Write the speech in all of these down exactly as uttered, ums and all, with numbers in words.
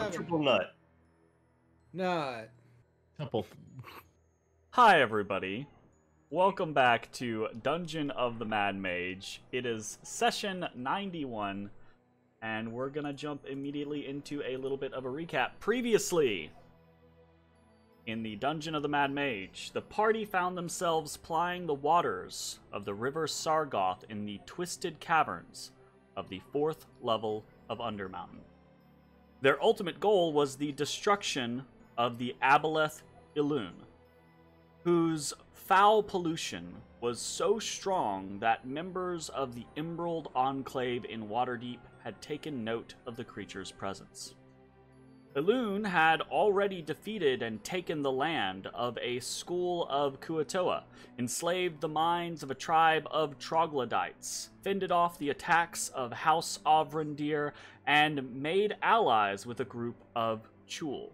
seven. Triple nut. Nut. Temple. Hi, everybody. Welcome back to Dungeon of the Mad Mage. It is session ninety-one, and we're gonna jump immediately into a little bit of a recap. Previously, in the Dungeon of the Mad Mage, the party found themselves plying the waters of the River Sargoth in the twisted caverns of the fourth level of Undermountain. Their ultimate goal was the destruction of the Aboleth Ilune, whose foul pollution was so strong that members of the Emerald Enclave in Waterdeep had taken note of the creature's presence. Ilune had already defeated and taken the land of a school of Kuo-toa, enslaved the minds of a tribe of troglodytes, fended off the attacks of House Avrandar, and made allies with a group of Chul.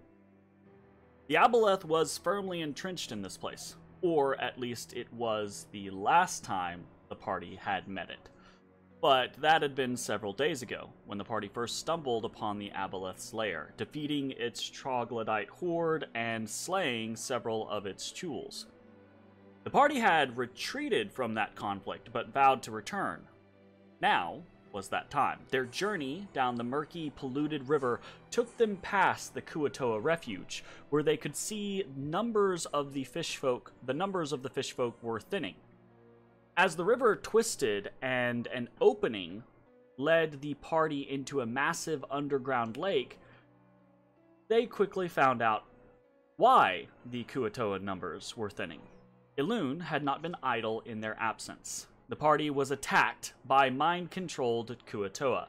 The Aboleth was firmly entrenched in this place, or at least it was the last time the party had met it. But that had been several days ago, when the party first stumbled upon the Aboleth's lair, defeating its troglodyte horde and slaying several of its Chuls. The party had retreated from that conflict, but vowed to return. Now was that time. Their journey down the murky, polluted river took them past the Kuo-toa refuge, where they could see numbers of the fish folk. The numbers of the fish folk were thinning. As the river twisted and an opening led the party into a massive underground lake, they quickly found out why the Kuo-toa numbers were thinning. Ilune had not been idle in their absence. The party was attacked by mind-controlled Kuo-toa.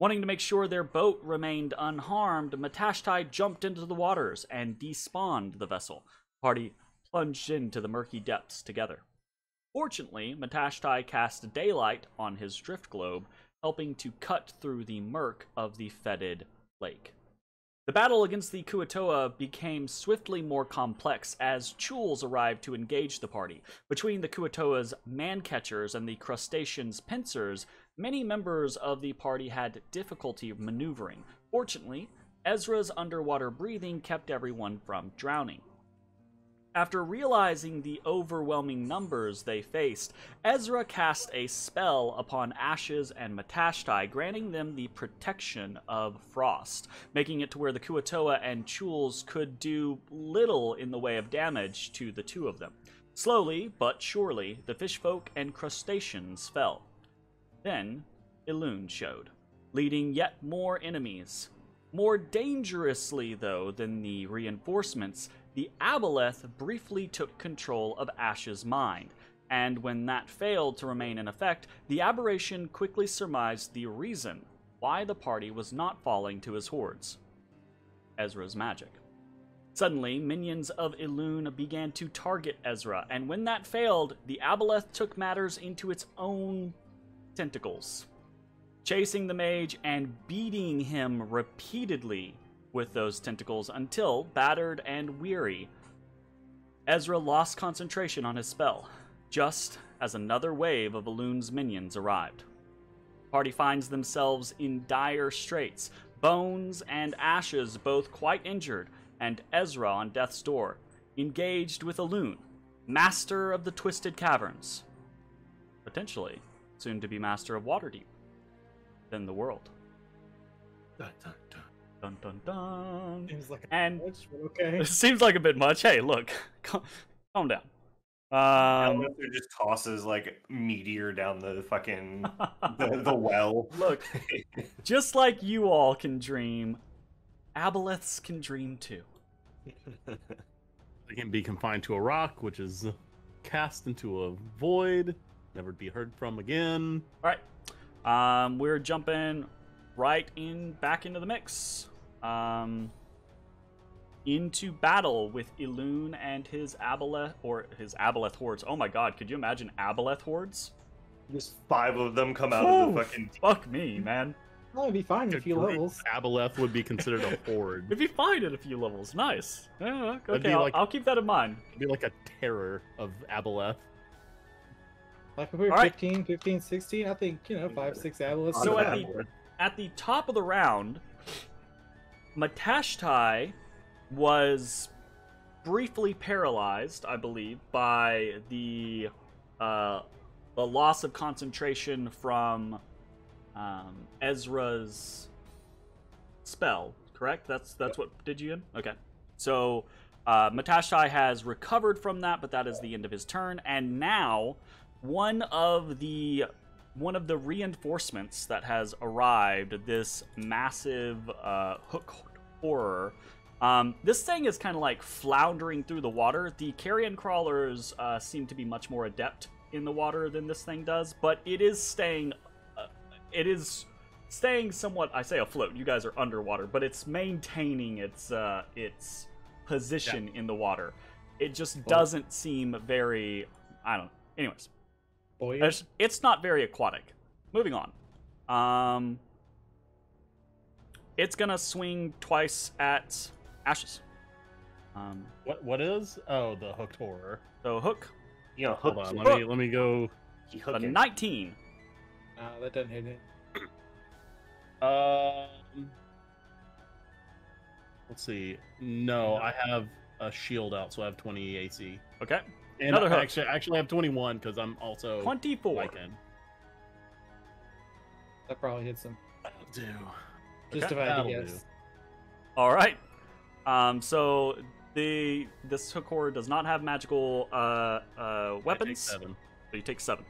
Wanting to make sure their boat remained unharmed, Matashtai jumped into the waters and despawned the vessel. The party plunged into the murky depths together. Fortunately, Matashtai cast daylight on his drift globe, helping to cut through the murk of the fetid lake. The battle against the Kuo-toa became swiftly more complex as Chuls arrived to engage the party. Between the Kuo-toa's man-catchers and the crustacean's pincers, many members of the party had difficulty maneuvering. Fortunately, Ezra's underwater breathing kept everyone from drowning. After realizing the overwhelming numbers they faced, Ezra cast a spell upon Ashes and Matashtai, granting them the protection of frost, making it to where the Kuo-toa and Chuls could do little in the way of damage to the two of them. Slowly, but surely, the fishfolk and crustaceans fell. Then, Ilune showed, leading yet more enemies. More dangerously, though, than the reinforcements, the Aboleth briefly took control of Ash's mind, and when that failed to remain in effect, the aberration quickly surmised the reason why the party was not falling to his hordes. Ezra's magic. Suddenly, minions of Ilune began to target Ezra, and when that failed, the Aboleth took matters into its own tentacles, chasing the mage and beating him repeatedly with those tentacles until, battered and weary, Ezra lost concentration on his spell, just as another wave of Ilune's minions arrived. The party finds themselves in dire straits, Bones and Ashes both quite injured, and Ezra on death's door, engaged with Ilune, master of the Twisted Caverns, potentially soon to be master of Waterdeep, then the world. Dun, dun, dun. Dun, dun, dun. Seems like a and bit much, but okay. It seems like a bit much. Hey, look, calm, calm down. Um, yeah, it just tosses like meteor down the fucking the, the well. Look, just like you all can dream, Aboleths can dream too. They can be confined to a rock, which is cast into a void, never to be heard from again. All right, um, we're jumping right in back into the mix, um, into battle with Ilune and his Aboleth or his Aboleth hordes. Oh my God! Could you imagine Aboleth hordes? Just five of them come out oh, of the fucking. Fuck me, man. Well, it'd be fine in a few levels. Aboleth would be considered a horde. It'd be fine at a few levels. Nice. Yeah, okay, I'll, like, I'll keep that in mind. It'd be like a terror of Aboleth. Like if we were right. fifteen, fifteen, sixteen, I think you know five, six Aboleths. So at the At the top of the round, Matashtai was briefly paralyzed, I believe, by the uh, the loss of concentration from um, Ezra's spell. Correct? That's that's what did you in? Okay. So uh, Matashtai has recovered from that, but that is the end of his turn. And now one of the one of the reinforcements that has arrived, this massive uh, hook horror. Um, this thing is kind of like floundering through the water. The carrion crawlers uh, seem to be much more adept in the water than this thing does, but it is staying, uh, it is staying somewhat, I say afloat, you guys are underwater, but it's maintaining its, uh, its position yeah. in the water. It just Boy. doesn't seem very, I don't know. Anyways, Boy. It's, it's not very aquatic. Moving on. Um, it's gonna swing twice at Ashes. Um, what what is? Oh, the hooked horror. So hook. Yeah, hook. Hold on, let hook. me let me go. A nineteen. Uh, that doesn't hit it. um, let's see. No, no, I have a shield out, so I have twenty A C. Okay. And Another I hook. Actually, actually, I have twenty-one because I'm also twenty-four. Liking. That probably hits him. I do. Just okay. about to guess. Do. All right. Um, so the this hook horror does not have magical uh, uh, weapons. I take seven. So you take seven.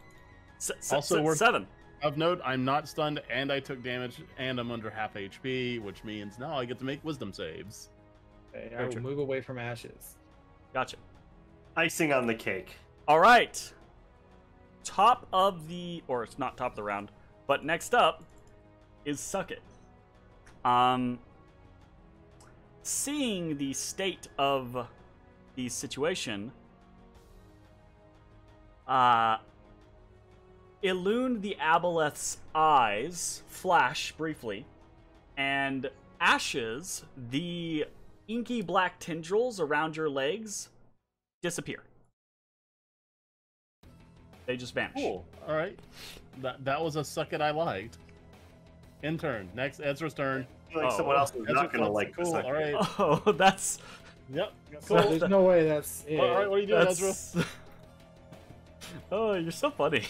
Se se also, se seven. Of note, I'm not stunned, and I took damage, and I'm under half H P, which means now I get to make wisdom saves. Okay, I will move away from Ashes. Gotcha. Icing on the cake. All right. Top of the, or it's not top of the round, but next up is Suck It. Um. Seeing the state of the situation, uh, Ilune the Aboleth's eyes flash briefly, and Ashes, the inky black tendrils around your legs disappear. They just vanish. Cool. All right. That, that was a suck it I liked. In turn. Next, Ezra's turn. I feel like oh, someone else is not going to like cool. this. All right. Oh, that's... Yep. Cool. There's no way that's it. All right, what are you doing, that's... Ezra? Oh, you're so funny.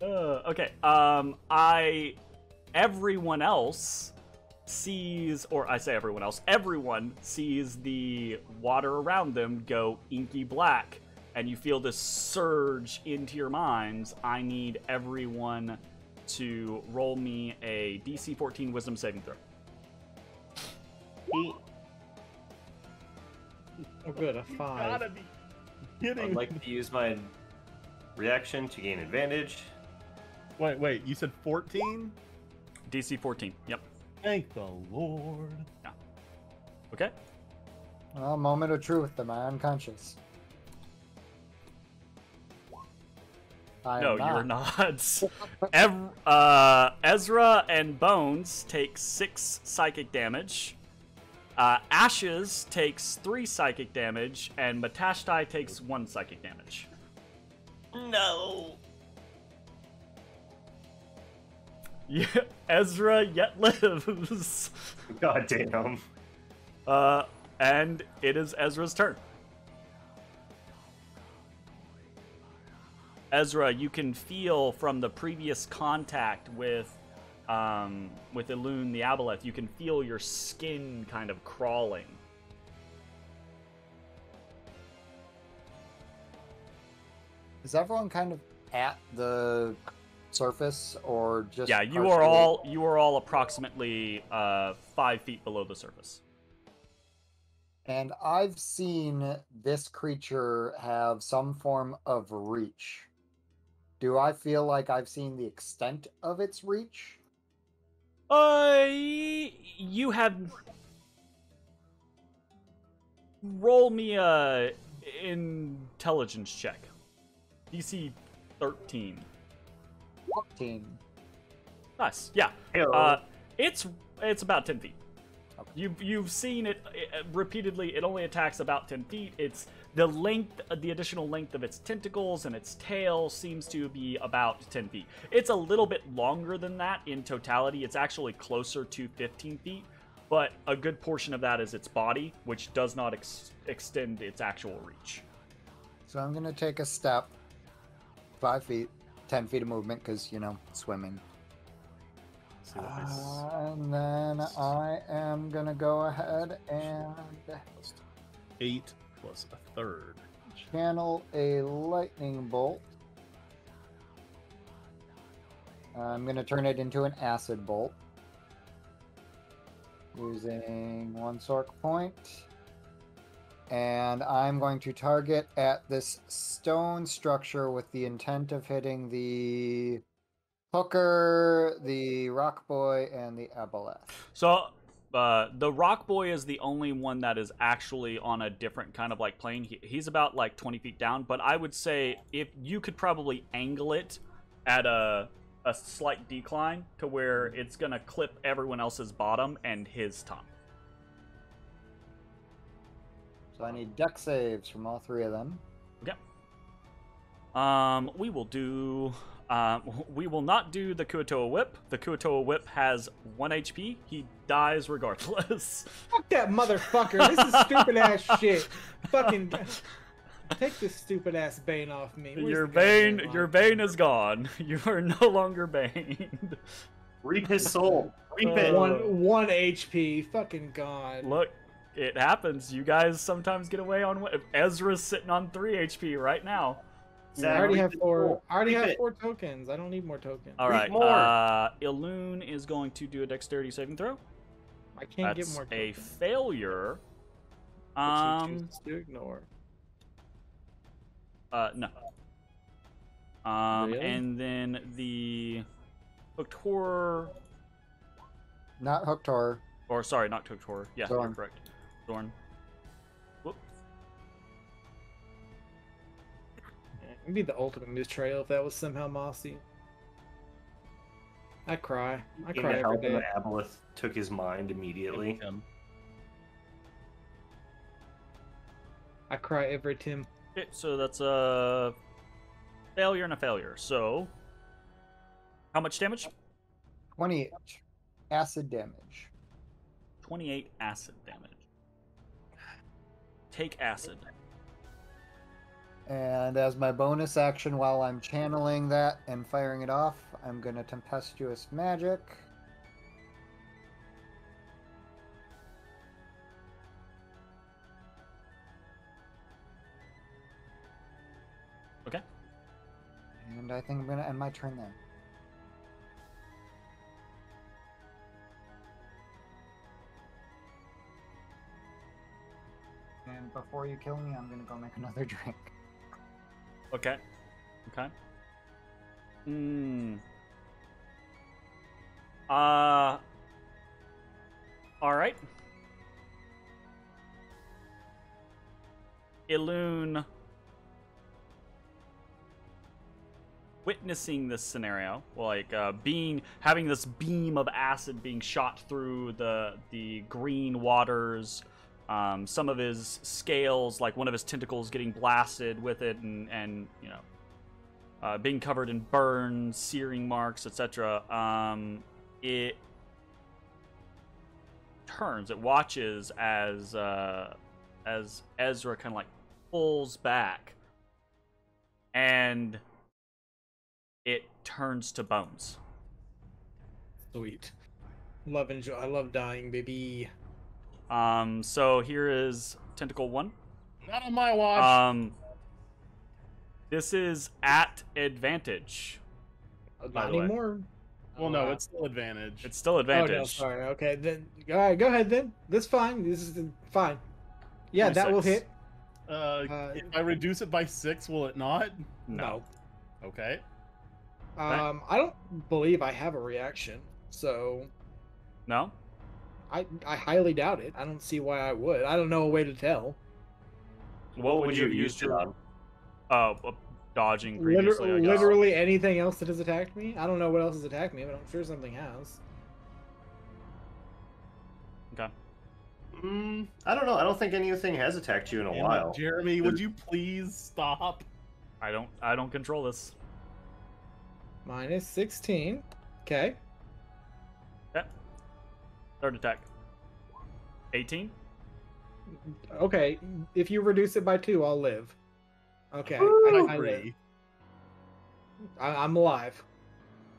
uh, okay. Um, I... Everyone else sees... Or I say everyone else. Everyone sees the water around them go inky black. And you feel this surge into your minds. I need everyone... to roll me a D C fourteen wisdom saving throw. Eight. Oh good, a five. You gotta be kidding. I'd like to use my reaction to gain advantage. Wait, wait, you said fourteen? D C fourteen, yep. Thank the Lord. Yeah. Okay. Well, moment of truth, am I unconscious? I no, not. You're not. Ev uh, Ezra and Bones take six psychic damage. Uh, Ashes takes three psychic damage, and Matashtai takes one psychic damage. No. Yeah, Ezra yet lives. God damn. Uh, and it is Ezra's turn. Ezra, you can feel from the previous contact with um, with Ilune the Aboleth, you can feel your skin kind of crawling. Is everyone kind of at the surface, or just? Yeah, you partially? are all you are all approximately uh, five feet below the surface. And I've seen this creature have some form of reach. Do I feel like I've seen the extent of its reach? Uh, you have... Roll me a intelligence check. D C thirteen. fourteen. Nice, yeah. Uh, it's it's about ten feet. Okay. You've, you've seen it, it repeatedly. It only attacks about ten feet. It's... The length, the additional length of its tentacles and its tail seems to be about ten feet. It's a little bit longer than that in totality. It's actually closer to fifteen feet, But a good portion of that is its body, which does not ex extend its actual reach. So I'm going to take a step, five feet, ten feet of movement, because, you know, swimming. See what I uh, and then I am going to go ahead and... Eight plus a third. Channel a lightning bolt. I'm going to turn it into an acid bolt. Using one sorc point. And I'm going to target at this stone structure with the intent of hitting the hooker, the rock boy, and the aboleth. So uh, the rock boy is the only one that is actually on a different kind of like plane. He, he's about like twenty feet down, but I would say if you could probably angle it at a... a slight decline to where it's gonna clip everyone else's bottom and his top. So I need deck saves from all three of them. Okay. Um, we will do. Um, we will not do the Kuo-toa whip. The Kuo-toa whip has one H P. He dies regardless. Fuck that motherfucker! This is stupid ass shit. Fucking. Take this stupid ass Bane off me. Where's your Bane, Bane your Bane is gone. You are no longer Baned. Reap his soul. Reap uh, it. One, one H P. Fucking gone. Look, it happens. You guys sometimes get away on. Ezra's sitting on three H P right now. So I already have four. More. I already Reap have it. four tokens. I don't need more tokens. All right. Uh, Ilune is going to do a dexterity saving throw. I can't That's get more. Tokens. A failure. Um. To ignore. Uh, no. Um, really? And then the Hooked Horror... Not Hooked Horror. Or, sorry, not Hooked Horror. Yeah, Zorn. You're correct. Zorn. Whoop. It'd be the ultimate betrayal if that was somehow Mossy. I cry. I cry every day. The Aboleth took his mind immediately. I cry every Tim. Okay, so that's a failure and a failure. So, how much damage? twenty-eight acid damage. twenty-eight acid damage. Take acid. And as my bonus action while I'm channeling that and firing it off, I'm going to Tempestuous Magic. And I think I'm going to end my turn there. And before you kill me, I'm going to go make another drink. Okay. Okay. Hmm. Uh. All right. Ilune. Witnessing this scenario, like uh, being having this beam of acid being shot through the the green waters, um, some of his scales, like one of his tentacles, getting blasted with it, and and you know, uh, being covered in burns, searing marks, et cetera. Um, it turns, it watches as uh, as Ezra kind of like pulls back and. It turns to bones. Sweet. Love and joy. I love dying, baby. Um, so here is Tentacle one. Not on my watch. Um, this is at advantage. Not anymore. Well, no, it's still advantage. It's still advantage. Oh, no, sorry. Okay, then. All right, go ahead, then. That's fine. This is fine. Yeah, that will hit. Uh, uh, if I reduce it by six, will it not? No. no. Okay. Um, I don't believe I have a reaction, so... No? I I highly doubt it. I don't see why I would. I don't know a way to tell. What, what would you have used to... Uh, dodging previously, Liter I guess. Literally anything else that has attacked me? I don't know what else has attacked me, but I'm sure something has. Okay. Mm, I don't know. I don't think anything has attacked you in a Damn while. It, Jeremy, would you please stop? I don't. I don't control this. Minus sixteen. Okay. Yep. Third attack. eighteen? Okay, if you reduce it by two, I'll live. Okay, Ooh, I, I live. I, I'm alive.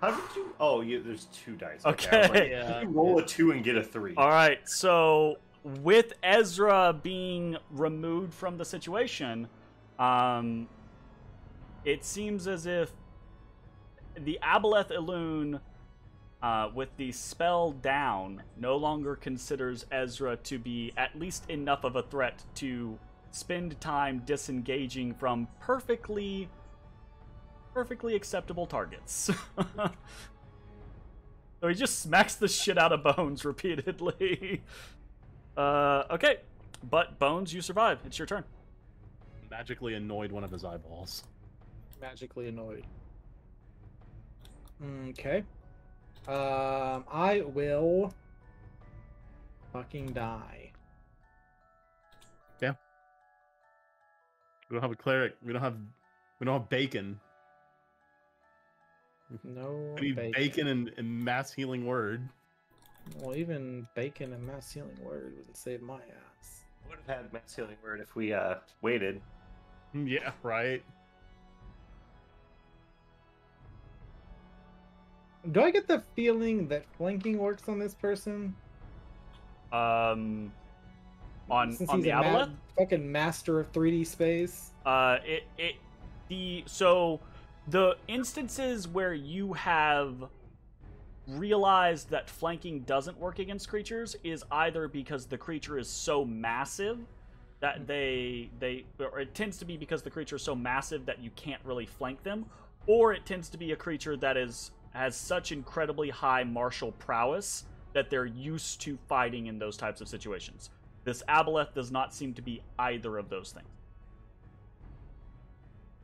How did you? Oh, yeah, there's two dice. Okay, okay. Like, yeah. You roll a two and get a three. All right, so with Ezra being removed from the situation, um, it seems as if the Aboleth Ilune, uh, with the spell down, no longer considers Ezra to be at least enough of a threat to spend time disengaging from perfectly, perfectly acceptable targets. So he just smacks the shit out of Bones repeatedly. Uh, okay, but Bones, you survive. It's your turn. Magically annoyed one of his eyeballs. Magically annoyed. Okay. Um, I will fucking die. Yeah. We don't have a cleric. We don't have. We don't have bacon. No. I need bacon, bacon and, and mass healing word. Well, even bacon and mass healing word wouldn't save my ass. I would have had mass healing word if we uh waited. Yeah. Right. Do I get the feeling that flanking works on this person? Um, on Since on he's the Aboleth, ma fucking master of three D space. Uh, it it the so the instances where you have realized that flanking doesn't work against creatures is either because the creature is so massive that they they or it tends to be because the creature is so massive that you can't really flank them, or it tends to be a creature that is. Has such incredibly high martial prowess that they're used to fighting in those types of situations. This Aboleth does not seem to be either of those things.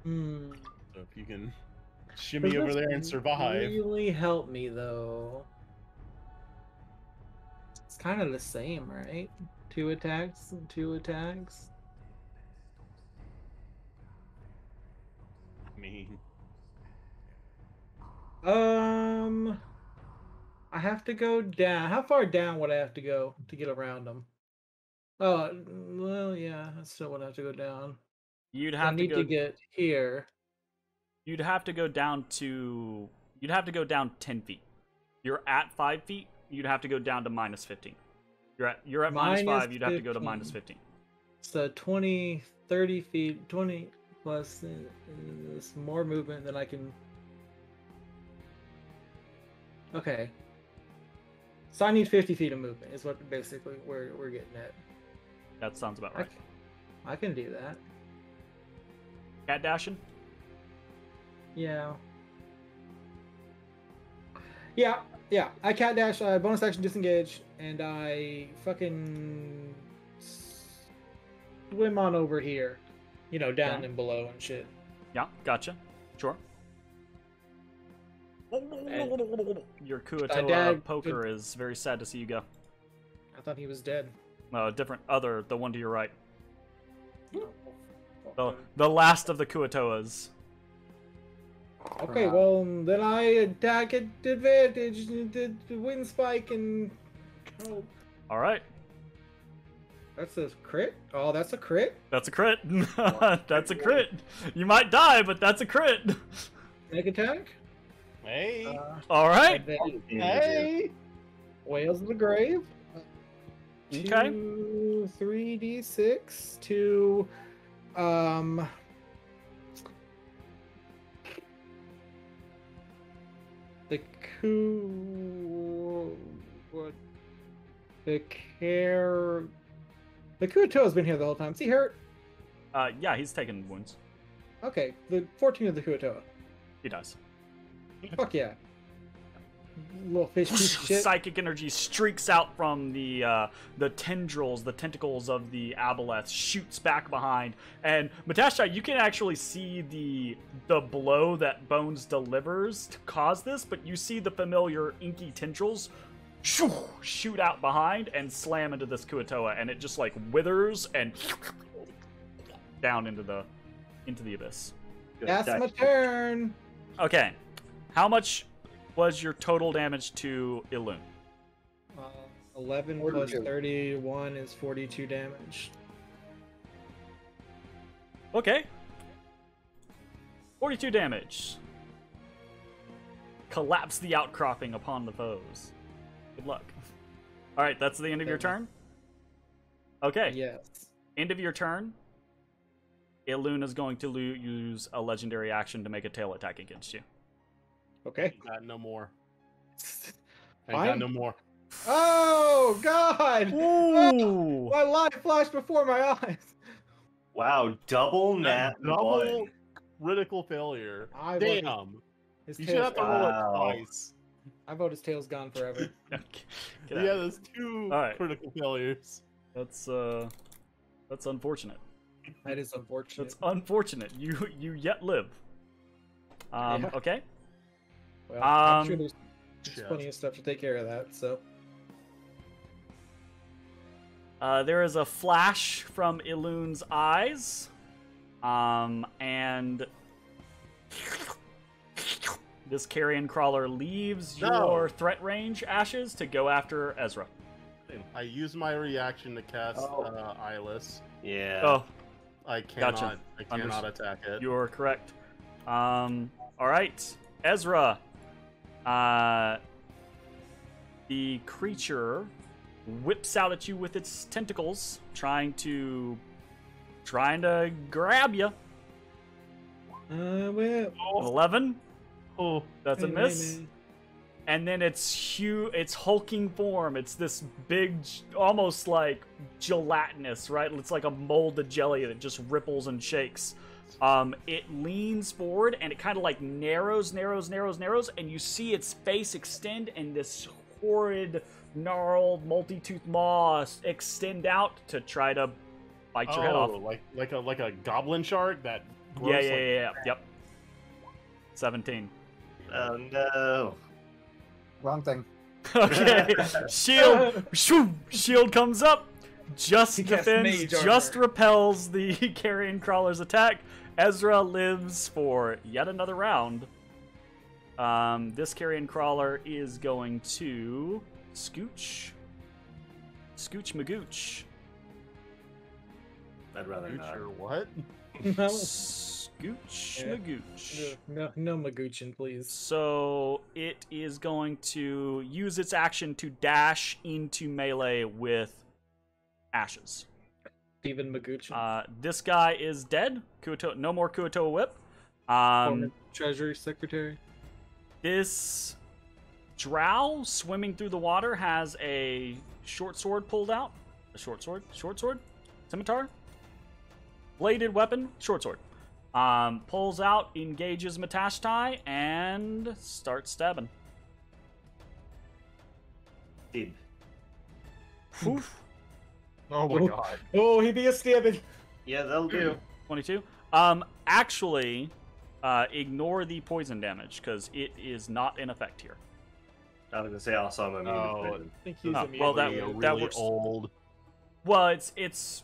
Mm. So if you can shimmy over there and survive. Really help me though. It's kind of the same, right? Two attacks and two attacks. I mean. Um, I have to go down. How far down would I have to go to get around them? Oh, well, yeah, I still would have to go down. You'd have I to need go, to get here. You'd have to go down to. You'd have to go down ten feet. You're at five feet. You'd have to go down to minus fifteen. You're at. You're at minus, minus five. You'd fifteen. Have to go to minus fifteen. So twenty, thirty feet, twenty plus. There's more movement than I can. Okay. So I need fifty feet of movement is what basically we're, we're getting at. That sounds about right. I can, I can do that. Cat dashing? Yeah. Yeah, yeah. I cat dash, I bonus action disengage, and I fucking swim on over here. You know, down yeah. and below and shit. Yeah, gotcha. Sure. And your Kuo-toa poker did... is very sad to see you go. I thought he was dead. No, uh, different other, the one to your right. The, the last of the Kuo-toas. Okay, well, then I attack at advantage, the wind spike, and... Oh. Alright. That's a crit? Oh, that's a crit? That's a crit. That's a crit. You might die, but that's a crit. Make attack? Hey! Uh, Alright! Hey! Whales of the Grave. Okay. three d six to. Um. The Ku. What? The Care. The Kuo-toa has been here the whole time. Is he hurt? Uh, yeah, he's taking wounds. Okay, the fourteen of the Kuo-toa. He does. Fuck yeah. Little fish piece of shit. Psychic energy streaks out from the uh, the tendrils, the tentacles of the Aboleth, shoots back behind. And Matashtai, you can actually see the the blow that Bones delivers to cause this, but you see the familiar inky tendrils shoo, shoot out behind and slam into this Kuo-toa, and it just like withers and down into the into the abyss. That's my turn. Okay. How much was your total damage to Ilune? Uh, eleven forty-two plus thirty-one is forty-two damage. Okay. forty-two damage. Collapse the outcropping upon the foes. Good luck. Alright, that's the end of your turn? Okay. Yes. End of your turn. Ilune is going to use a legendary action to make a tail attack against you. Okay. I got no more. I got no more. Oh, God! Ooh. Oh, my life flashed before my eyes. Wow, double nat double one. Critical failure. I Damn. Voted. His you should have to roll wow. it twice. I vote his tail's gone forever. Okay. Yeah, there's two right. critical failures. That's uh, that's unfortunate. That is unfortunate. That's unfortunate. You you yet live. Um. Yeah. Okay. Well, um, I'm sure there's, there's plenty of stuff to take care of that. So. Uh, there is a flash from Ilune's eyes. Um, and this carrion crawler leaves no. your threat range, Ashes, to go after Ezra. I use my reaction to cast oh. uh, Eyeless. Yeah. Oh, I cannot. Gotcha. I cannot Understood. attack it. You are correct. Um, all right, Ezra. Uh, the creature whips out at you with its tentacles, trying to. Trying to grab you. Uh, well, eleven. Oh, that's hey, a miss. Hey, and then it's huge. It's hulking form. It's this big, almost like gelatinous, right? It's like a mold of jelly that just ripples and shakes. Um, it leans forward and it kind of like narrows, narrows, narrows, narrows, and you see its face extend and this horrid, gnarled, multi-toothed maw extend out to try to. Bite your oh, head off. Like like a like a goblin shark that grows Yeah, yeah, like yeah, yeah. Yep. seventeen. Oh no. Wrong thing. Okay. Shield shoo, shield comes up. Just defends, just repels the carrion crawler's attack. Ezra lives for yet another round. Um this carrion crawler is going to scooch. Scooch Magooch. I'd rather not. Or what? No. Scooch yeah. Magooch. No, no, no Magoochin, please. So it is going to use its action to dash into melee with Ashes. Even Magoochin. Uh, this guy is dead. Kuo-toa, no more Kuo-toa whip. Um, Treasury Secretary. This drow swimming through the water has a short sword pulled out. A short sword? Short sword? Scimitar? Bladed weapon, short sword. Um, pulls out, engages Matashtai, and starts stabbing. Dib. Oof. Oh my god. Oh, he be a stabbing. Yeah, that'll do. twenty-two. Um, actually, uh, ignore the poison damage, because it is not in effect here. I was going to say, also I'm immune oh, to poison. I think he's oh, immune well, that, really that works. Old. Well, it's it's...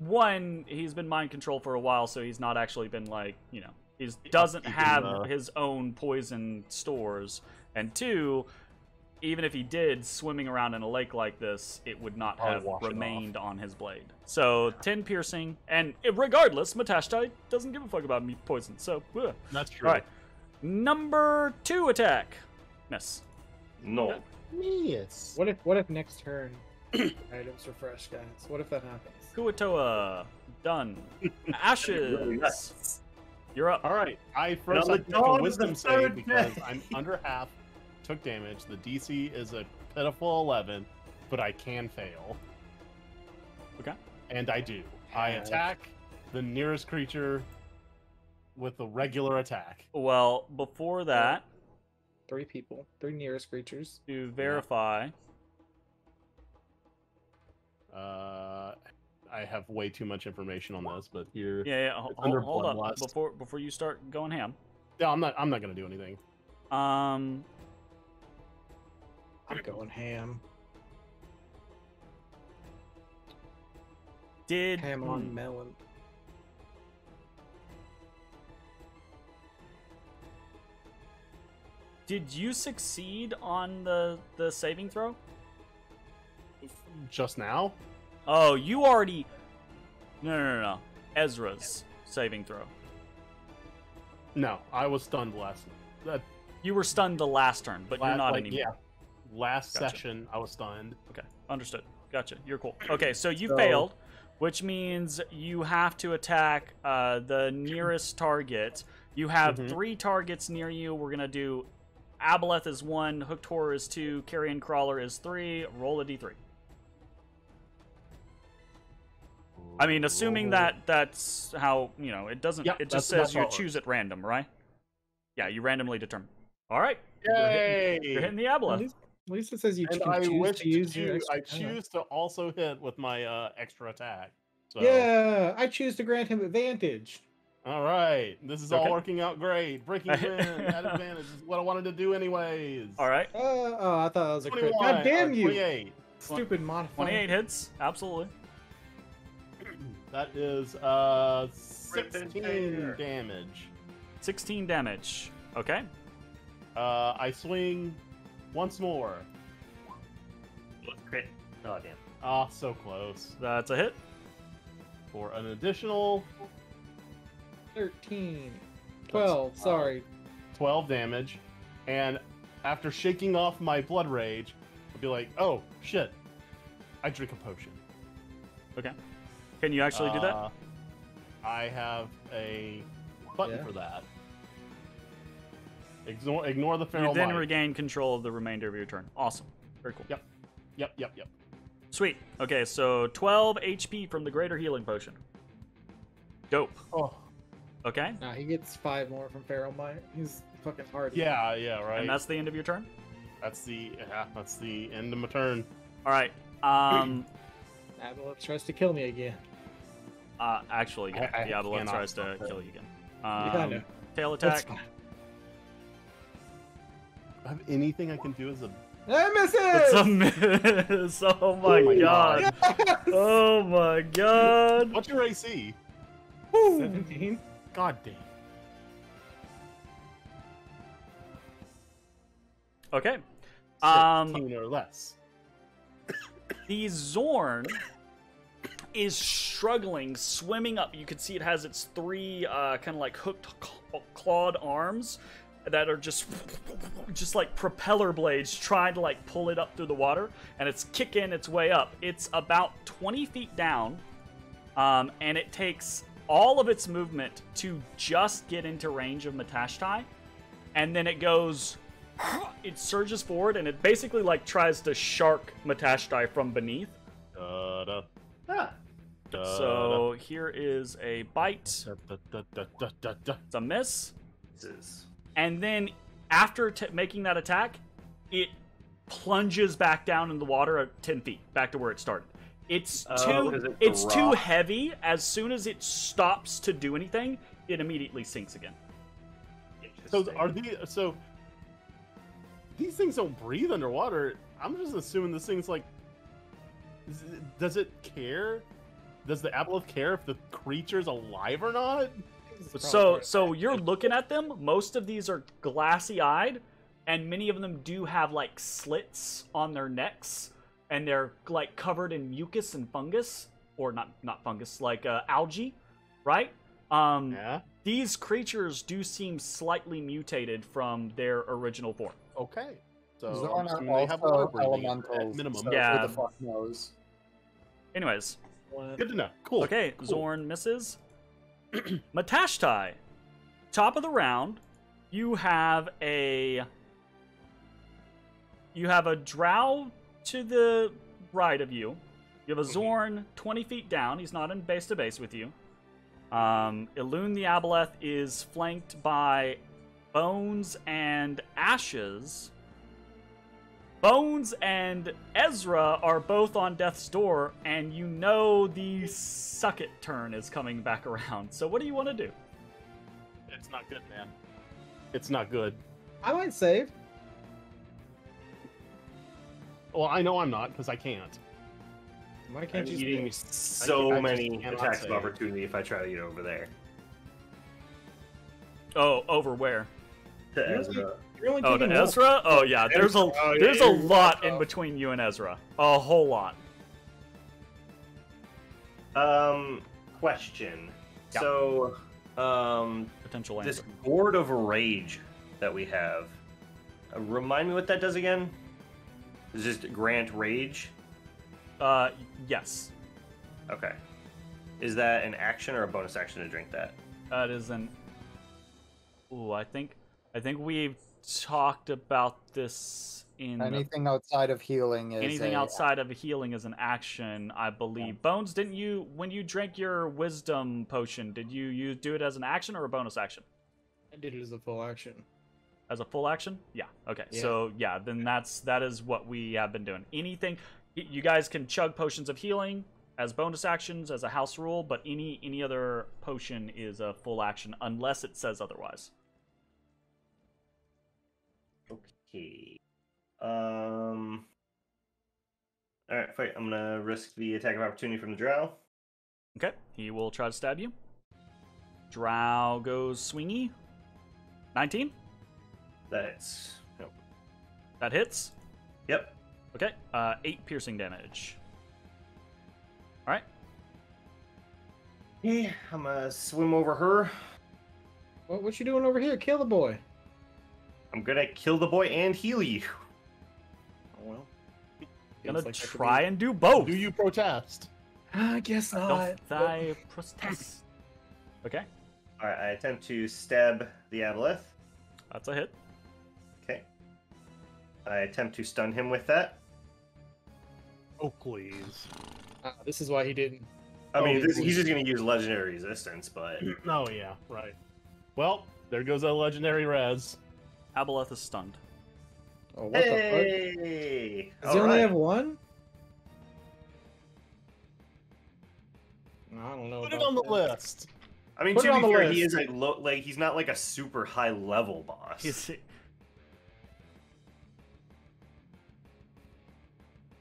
One, he's been mind controlled for a while, so he's not actually been like, you know, he doesn't have uh, his own poison stores. And two, even if he did, swimming around in a lake like this, it would not have remained on his blade. So, ten piercing, and regardless, Matashtai doesn't give a fuck about me poison, so... Ugh. That's true. All right. Number two attack. Miss. No. Miss. What if, what if next turn... Items refresh, guys. What if that happens? Kuo-toa, done. Ashes, really nice. You're up. All right, I first no, took a wisdom save because I'm under half, took damage. The D C is a pitiful eleven, but I can fail. Okay. And I do. I attack the nearest creature with a regular attack. Well, before that, three people, three nearest creatures. To verify. Yeah. Uh, I have way too much information on this, but here. Yeah, yeah. Hold, hold up lust. before before you start going ham. No, I'm not. I'm not gonna do anything. Um, I'm going ham. Did ham on hmm. melon. Did you succeed on the the saving throw? Just now? Oh, you already... No, no, no, no. Ezra's saving throw. No, I was stunned last... Uh, you were stunned the last turn, but last, you're not like, anymore. Yeah. Last gotcha. session, I was stunned. Okay, understood. Gotcha, you're cool. Okay, so you so... failed, which means you have to attack uh, the nearest target. You have mm-hmm. three targets near you. We're going to do... Aboleth is one, Hooked Horror is two, Carrion Crawler is three. Roll a d three. I mean, assuming that that's how, you know, it doesn't, yeah, it just says you choose at random, right? Yeah, you randomly determine. All right. Yay! You're hitting, you're hitting the Aboleth. At least, at least it says you and I choose wish to use your extra I choose to also hit with my uh, extra attack. So. Yeah, I choose to grant him advantage. All right, this is okay. all working out great. Breaking in at advantage is what I wanted to do, anyways. All right. Uh, oh, I thought it was a crit. God damn you! twenty-eight. Stupid modifier. Twenty-eight hits, absolutely. That is uh sixteen damage. Sixteen damage. Okay. Uh, I swing once more. Crit. Oh damn. Ah, oh, so close. That's a hit. For an additional. thirteen. twelve, uh, sorry. twelve damage. And after shaking off my blood rage, I'll be like, oh, shit. I drink a potion. Okay. Can you actually uh, do that? I have a button yeah. for that. Ignore, ignore the feral You then might. regain control of the remainder of your turn. Awesome. Very cool. Yep. Yep, yep, yep. Sweet. Okay, so twelve H P from the Greater Healing Potion. Dope. Oh. Okay. Nah, he gets five more from Feral Might. He's fucking hard. Yeah, yeah, right. And that's the end of your turn? That's the yeah, that's the end of my turn. Alright. Um Aboleth tries to kill me again. Uh actually yeah, I, I yeah Aboleth tries to kill you again. Um yeah, tail attack. I have anything I can do as a I miss it! It's a miss! Oh my Ooh, god. Yes! Oh my god. What's your A C? Woo! seventeen? God damn. Okay. Um, fifteen or less. The Zorn is struggling, swimming up. You can see it has its three uh, kind of like hooked, clawed arms that are just, just like propeller blades trying to like pull it up through the water, and it's kicking its way up. It's about twenty feet down, um, and it takes all of its movement to just get into range of Matashtai, and then it goes, it surges forward, and it basically like tries to shark Matashtai from beneath. Da, da. Ah. Da, so da. Here is a bite. Da, da, da, da, da, da. It's a miss. Misses. And then after t making that attack, it plunges back down in the water at ten feet, back to where it started. It's oh, too it it's too heavy. As soon as it stops to do anything, it immediately sinks again. So are these so these things don't breathe underwater? I'm just assuming this thing's like is, does it care? Does the Aboleth care if the creature's alive or not? So so you're looking at them, most of these are glassy-eyed, and many of them do have like slits on their necks. And they're like covered in mucus and fungus, or not not fungus, like uh, algae, right? Um, yeah. These creatures do seem slightly mutated from their original form. Okay. So Zorn are also elementals. Minimum. So yeah. Who the fuck knows? Anyways. What? Good to know. Cool. Okay. Cool. Zorn misses. Matashtai. Top of the round, you have a you have a drow. To the right of you, you have a Zorn twenty feet down. He's not in base to base with you. Um, Ilune the Aboleth is flanked by Bones and Ashes. Bones and Ezra are both on death's door, and you know the suck it turn is coming back around. So what do you want to do? It's not good, man. It's not good. I might save. Well, I know I'm not, because I can't. Why can't I'm you eating so I, I many attacks of opportunity if I try to get over there. Oh, over where? To Ezra. You're only oh, to more. Ezra? Oh yeah, there's a oh, there's yeah, a lot in between you and Ezra. A whole lot. Um, question. Yeah. So, um, potential answer. This Gourd of Rage that we have. Uh, remind me what that does again? Is this grant rage? Uh, yes. Okay. Is that an action or a bonus action to drink that? That is an. Ooh, I think I think we've talked about this in. Anything the... outside of healing is. Anything a... outside of healing is an action, I believe. Yeah. Bones, didn't you when you drank your wisdom potion? Did you you do it as an action or a bonus action? I did it as a full action. As a full action? Yeah. Okay. Yeah. So yeah, then that's that is what we have been doing. Anything you guys can chug potions of healing. As bonus actions, as a house rule, but any any other potion is a full action unless it says otherwise. Okay. Um. All right, wait. I'm gonna risk the attack of opportunity from the drow. Okay. He will try to stab you. Drow goes swingy. nineteen. That hits. Nope. That hits. Yep. Okay. Uh, eight piercing damage. All right. Yeah, I'm gonna swim over her. What, what you doing over here? Kill the boy. I'm gonna kill the boy and heal you. Oh, well. Gonna like try be... and do both. Do you protest? I guess not. I protest. Okay. All right, I attempt to stab the Aboleth. That's a hit. Okay. I attempt to stun him with that. Oh, please. Uh, this is why he didn't. I mean, oh, this, he's just going to use legendary resistance, but. Oh, yeah, right. Well, there goes a legendary res. Aboleth is stunned. Oh, what hey! the fuck? Does All he right. only have one? I don't know. Put it on the that. list. I mean, Put to be fair, list. he is a low, like, he's not like a super high level boss. He's...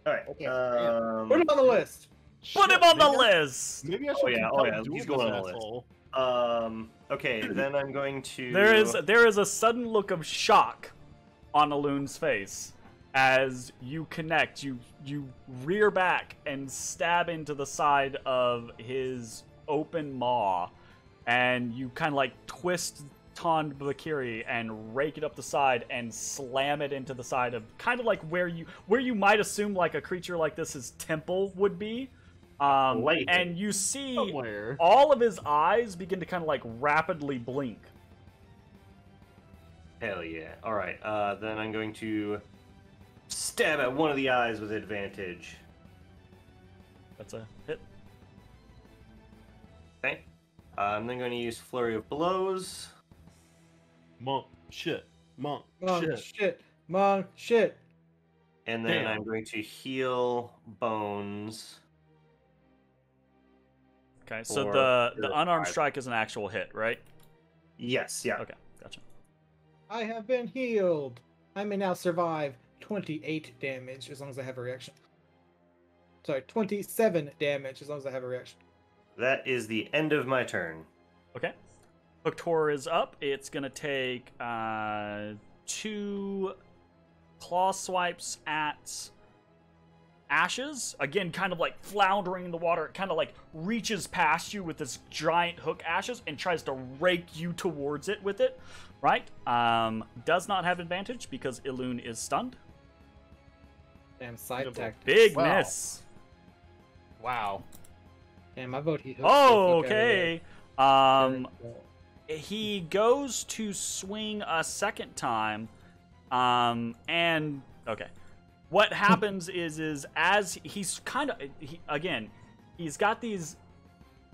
All right. Okay. Um, Put him on the list. Put him on the list. Maybe I should. Oh yeah, oh yeah. He's going on the list. Um. Okay. Then I'm going to. There is there is a sudden look of shock on Ilune's face as you connect. You you rear back and stab into the side of his open maw, and you kind of like twist Tond Blakiri and rake it up the side and slam it into the side of kind of like where you where you might assume like a creature like this his temple would be, um, and you see Somewhere. all of his eyes begin to kind of like rapidly blink. Hell yeah! All right, uh, then I'm going to stab at one of the eyes with advantage. That's a hit. Okay, uh, I'm then going to use flurry of blows. Monk shit. Monk, Monk shit. shit. Monk shit. And then Damn. I'm going to heal Bones. Okay, so the, the unarmed five. strike is an actual hit, right? Yes, yeah. Okay, gotcha. I have been healed. I may now survive twenty-eight damage as long as I have a reaction. Sorry, twenty-seven damage as long as I have a reaction. That is the end of my turn. Okay. Victor is up. It's going to take uh, two claw swipes at Ashes. Again, kind of like floundering in the water. It kind of like reaches past you with this giant hook, Ashes, and tries to rake you towards it with it. Right? Um, does not have advantage because Ilune is stunned. Damn, side tactics. Big wow. miss. Wow. Damn, I vote he hooks. Oh, okay. Um, he goes to swing a second time, um, and okay, what happens is is as he's kind of he, again, he's got these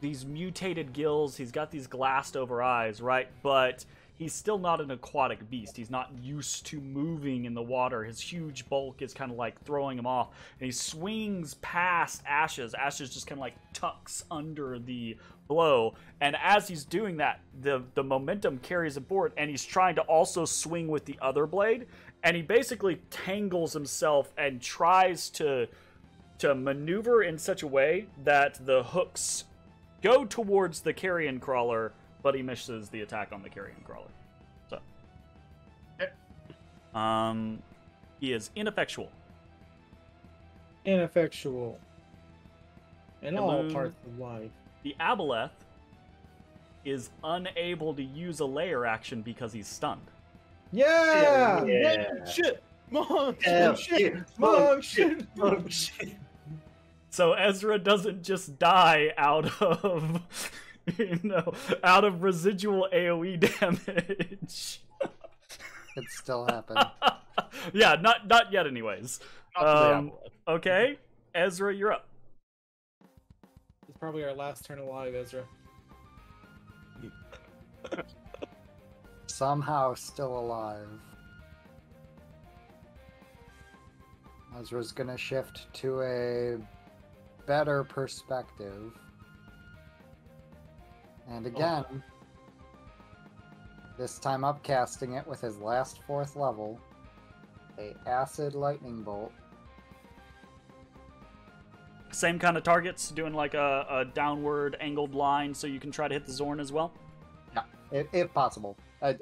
these mutated gills, he's got these glassed over eyes, right? But he's still not an aquatic beast. He's not used to moving in the water. His huge bulk is kind of like throwing him off. And he swings past Ashes. Ashes just kind of like tucks under the blow. And as he's doing that, the, the momentum carries aboard. And he's trying to also swing with the other blade. And he basically tangles himself and tries to, to maneuver in such a way that the hooks go towards the carrion crawler, but he misses the attack on the carrion crawler. So, Um, he is ineffectual. Ineffectual. In all Ilune, parts of life. The Aboleth is unable to use a layer action because he's stunned. Yeah! Yeah! yeah. Shit! Mom yeah. shit! Yeah. Mom shit! Mom shit! So Ezra doesn't just die out of, you know, out of residual A O E damage. It still happened. Yeah, not not yet, anyways. Not um, okay, Ezra, you're up. It's probably our last turn alive, Ezra. Somehow still alive. Ezra's gonna shift to a better perspective. And again, oh. this time upcasting it with his last fourth level, a acid lightning bolt. Same kind of targets, doing like a, a downward angled line so you can try to hit the Zorn as well? Yeah, if, if possible. Uh,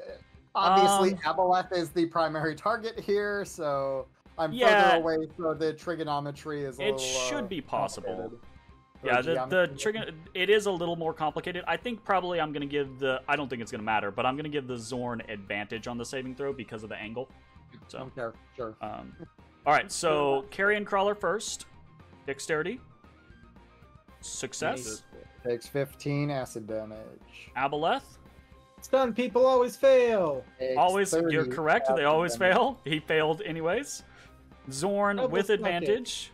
obviously, um, Aboleth is the primary target here, so I'm yeah, further away, so the trigonometry is a it little... It should uh, be possible. Yeah, the, the trigon it is a little more complicated. I think probably I'm going to give the... I don't think it's going to matter, but I'm going to give the Zorn advantage on the saving throw because of the angle. So, okay, sure. Um, all right, so Carrion Crawler first. Dexterity. Success. Takes fifteen acid damage. Aboleth. Stun people always fail. Takes always, you're correct. They always damage. fail. He failed anyways. Zorn oh, with advantage.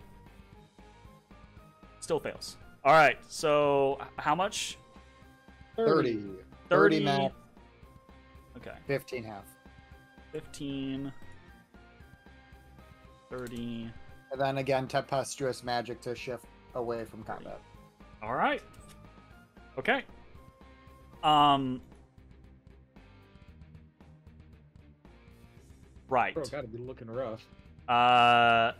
Still fails. All right. So how much? thirty. thirty, thirty max. Okay. fifteen half. fifteen. thirty. And then again, tempestuous magic to shift away from combat. All right. Okay. Um. Right. Bro, gotta be looking rough. Uh.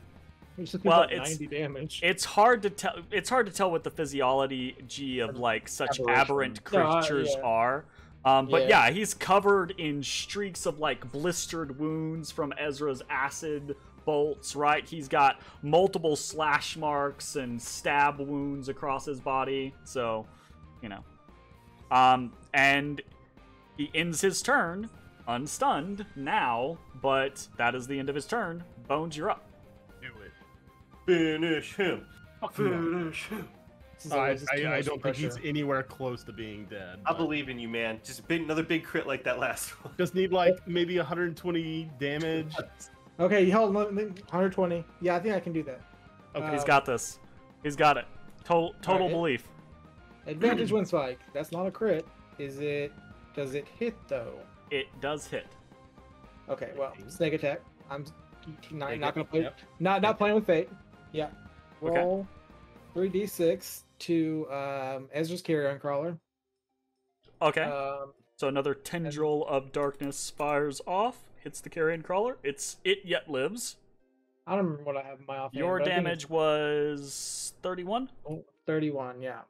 Well, it's ninety damage. It's hard to tell. It's hard to tell what the physiology of like such aberrant, aberrant creatures uh, yeah. are. Um, but yeah. yeah, he's covered in streaks of like blistered wounds from Ezra's acid bolts. Right, he's got multiple slash marks and stab wounds across his body. So, you know, um, and he ends his turn unstunned now. But that is the end of his turn. Bones, you're up. Finish him. Finish him. Uh, I, I, I don't pressure. think he's anywhere close to being dead. But... I believe in you, man. Just big, another big crit like that last one. Just need like maybe one hundred twenty damage. Okay, hold on. one hundred twenty. Yeah, I think I can do that. Okay, uh, he's got this. He's got it. Total, total right, belief. Advantage wind spike. That's not a crit. Is it? Does it hit though? It does hit. Okay, well, snake attack. I'm not, not gonna play. Yep. Not not playing with fate. Yeah. Roll okay. three d six to um, Ezra's Carrion Crawler. Okay. Um, so another Tendril of Darkness fires off, hits the Carrion Crawler. It's It yet lives. I don't remember what I have in my offhand. Your damage was thirty-one? Oh, thirty-one, yeah.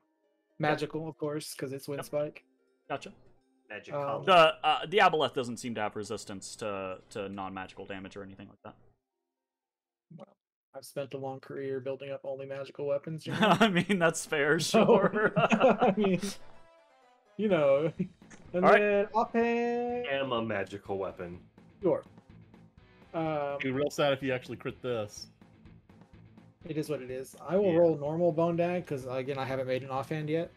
Magical, of course, because it's Wind yep. Spike. Gotcha. Magical. Um, the, uh, the Aboleth doesn't seem to have resistance to, to non-magical damage or anything like that. Well. I've spent a long career building up only magical weapons. You know? I mean, that's fair, sure. I mean, you know. And All then right. offhand. I am a magical weapon. Sure. Um, It'd be real sad if you actually crit this. It is what it is. I will yeah. roll normal bone dag because, again, I haven't made an offhand yet.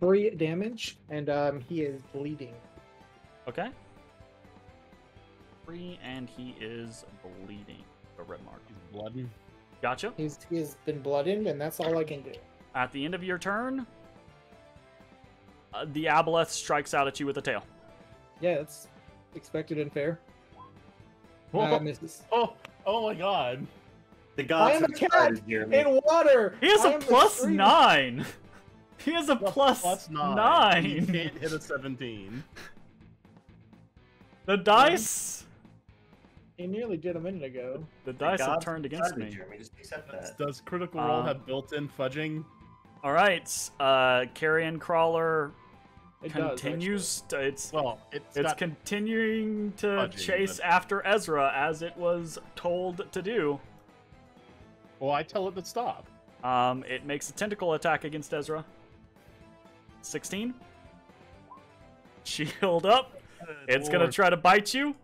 Three damage, and um, he is bleeding. Okay. Three, and he is bleeding. A red mark. He's blooding. Gotcha. He's, he's been blooded, and that's all I can do. At the end of your turn, uh, the Aboleth strikes out at you with a tail. Yeah, that's expected and fair. Whoa. Uh, misses. Oh, oh my god. The gods I am a cat here, in water. He has I a plus nine. He has a plus, plus nine. nine. He can't hit a seventeen. The dice... He nearly did a minute ago. The dice have turned against me. Does Critical Role um, have built-in fudging? All right, uh, Carrion Crawler It continues does, to, it's well, it's, it's continuing to budging, chase after Ezra as it was told to do. Well, I tell it to stop. Um, it makes a tentacle attack against Ezra. sixteen. Shield up. Good it's Lord. Gonna try to bite you.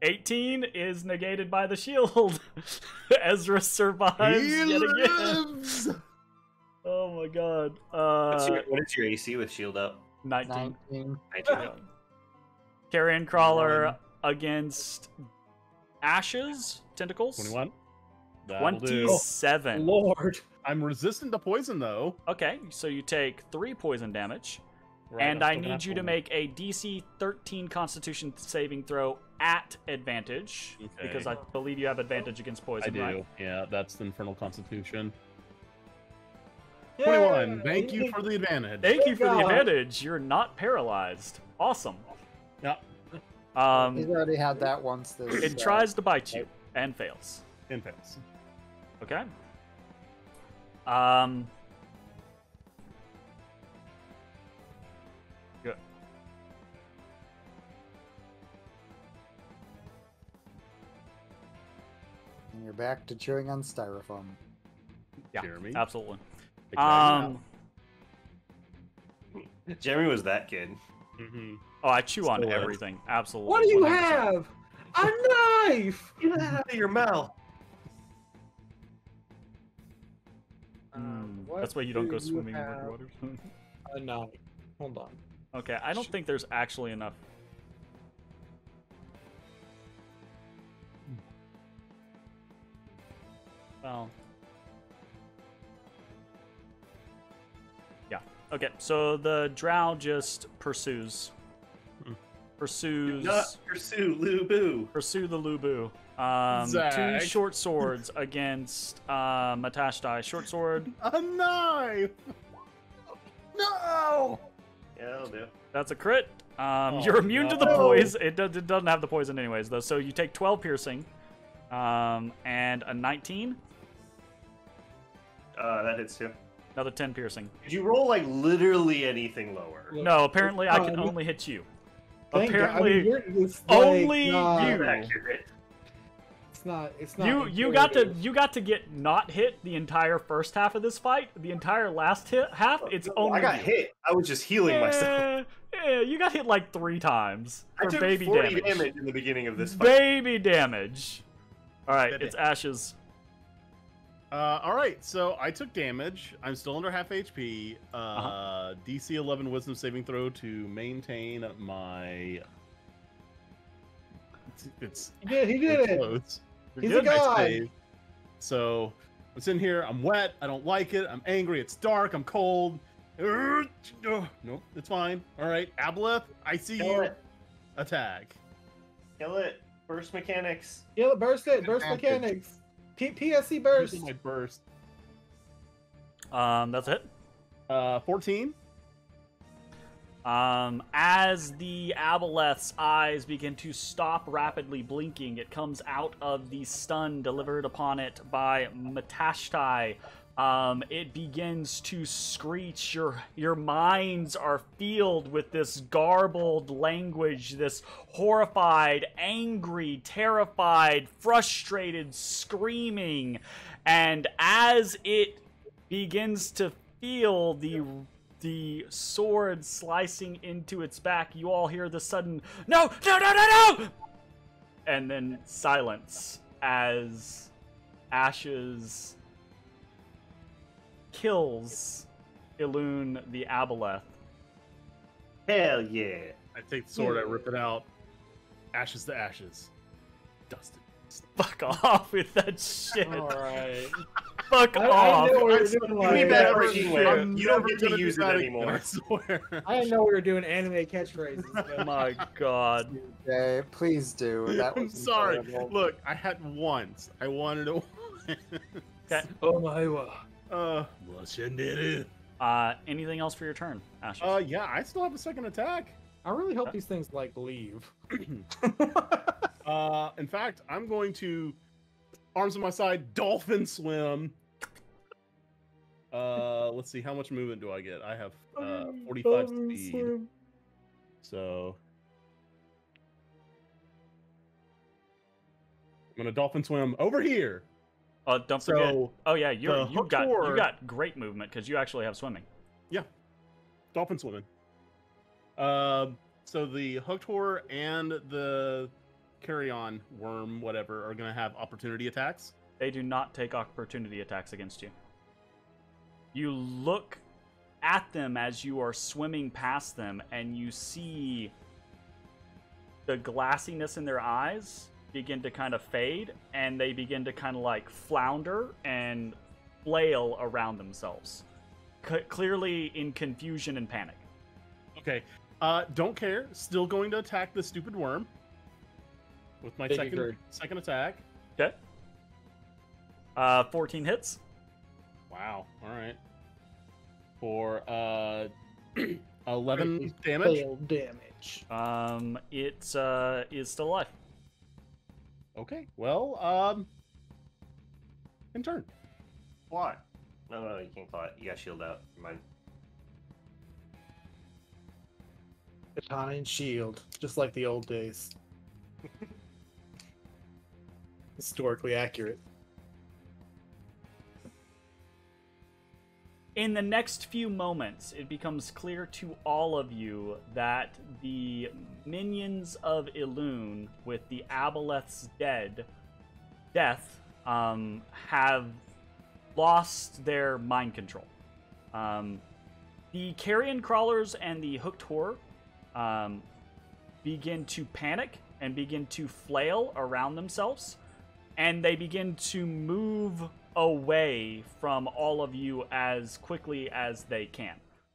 eighteen is negated by the shield. Ezra survives he yet lives. Again. Oh my god. Uh, What's your, what is your A C with shield up? nineteen. nineteen. nineteen. Carrion Crawler twenty-one. Against Ashes. Tentacles. twenty-one. That'll twenty-seven. Oh, Lord. I'm resistant to poison, though. Okay, so you take three poison damage. Right, and I need you to make a D C thirteen Constitution saving throw at advantage. Okay. Because I believe you have advantage against poison, I do. Right? Yeah, that's the Infernal Constitution. Yay! twenty-one. Thank you for the advantage. Thank you for the advantage. You're not paralyzed. Awesome. Yeah. Um, He's already had that once. This, it so. Tries to bite you and fails. And fails. Okay. Um... And you're back to chewing on styrofoam. Yeah, Jeremy. Absolutely. Um, Jeremy was that kid. Mm-hmm. Oh, I chew Still on everything. Is. Absolutely. What do you one hundred percent. Have? A knife! Get that out of your mouth. Um, That's why you do don't go swimming in the water. A knife. Hold on. Okay, I don't think there's actually enough. Well. Yeah. Okay, so the drow just pursues. Pursues. Do not pursue Lubu. Pursue the Lubu. Um, two short swords against uh, Matashtai. Short sword. A knife! No! Yeah, that'll do. That's a crit. Um, oh, you're immune no. to the poison. It, does, it doesn't have the poison anyways, though. So you take twelve piercing um, and a nineteen. Uh, that hits too. Another ten piercing. Did you roll like literally anything lower? Look, no, apparently I can um, only hit you. Thank Apparently, God. I mean, it's like, only no, you. Accurate. It's not. It's not. You you got to you got to get not hit the entire first half of this fight. The entire last hit half. It's well, only. I got hit. I was just healing yeah, myself. Yeah, you got hit like three times for I took baby forty damage. damage in the beginning of this fight. Baby damage. All right, that it's is. Ashes. Uh, Alright, so I took damage. I'm still under half H P. Uh, uh-huh. D C eleven Wisdom saving throw to maintain my... It's, it's, he did, he did it! Clothes. He's a guy! So, I'm sitting here, I'm wet, I don't like it, I'm angry, it's dark, I'm cold. No, it's fine. Alright, Aboleth, I see Kill you. It. Attack. Kill it. Burst mechanics. Kill it, burst it, burst Attack mechanics. It. P S C burst. My burst. Um, that's it. Uh, fourteen. Um, as the Aboleth's eyes begin to stop rapidly blinking, it comes out of the stun delivered upon it by Matashtai. Um, it begins to screech. Your your minds are filled with this garbled language, this horrified, angry, terrified, frustrated screaming. And as it begins to feel the the sword slicing into its back, you all hear the sudden no, no, no, no, no, and then silence as Ashes kills Ilune the Aboleth. Hell yeah. I take the sword, I rip it out. Ashes to ashes. Dust it. Fuck off with that shit. Alright. Fuck I, off. I know we were doing like, we better anyway. You don't get to use it anymore. I swear. I didn't know we were doing anime catchphrases. Oh my god. Okay, please do. That I'm sorry. Incredible. Look, I had once. I wanted to that. Oh my god. Uh, uh, anything else for your turn, Ashes? Uh, yeah, I still have a second attack. I really hope these things, like, leave. uh, in fact, I'm going to, arms on my side, dolphin swim. Uh, let's see, how much movement do I get? I have uh, forty-five speed. So I'm gonna dolphin swim over here. Uh, don't so, forget. Oh yeah, you're, you got door, you got great movement because you actually have swimming. Yeah, dolphin swimming. Uh, so the hooked horror and the carrion worm, whatever, are gonna have opportunity attacks. They do not take opportunity attacks against you. You look at them as you are swimming past them, and you see the glassiness in their eyes begin to kind of fade, and they begin to kind of like flounder and flail around themselves, C- clearly in confusion and panic. Okay, uh, don't care. Still going to attack the stupid worm with my second second attack. Okay. Uh, fourteen hits. Wow. All right. For uh, eleven damage. damage. Um, it uh, is still alive. Okay. Well, um, in turn. Why? No, no, you can't claw it. You got shield out. Mine. Katana and shield, just like the old days. Historically accurate. In the next few moments, it becomes clear to all of you that the minions of Ilune, with the Aboleth's dead, death, um, have lost their mind control. Um, the carrion crawlers and the hooked horror um, begin to panic and begin to flail around themselves, and they begin to move away from all of you as quickly as they can.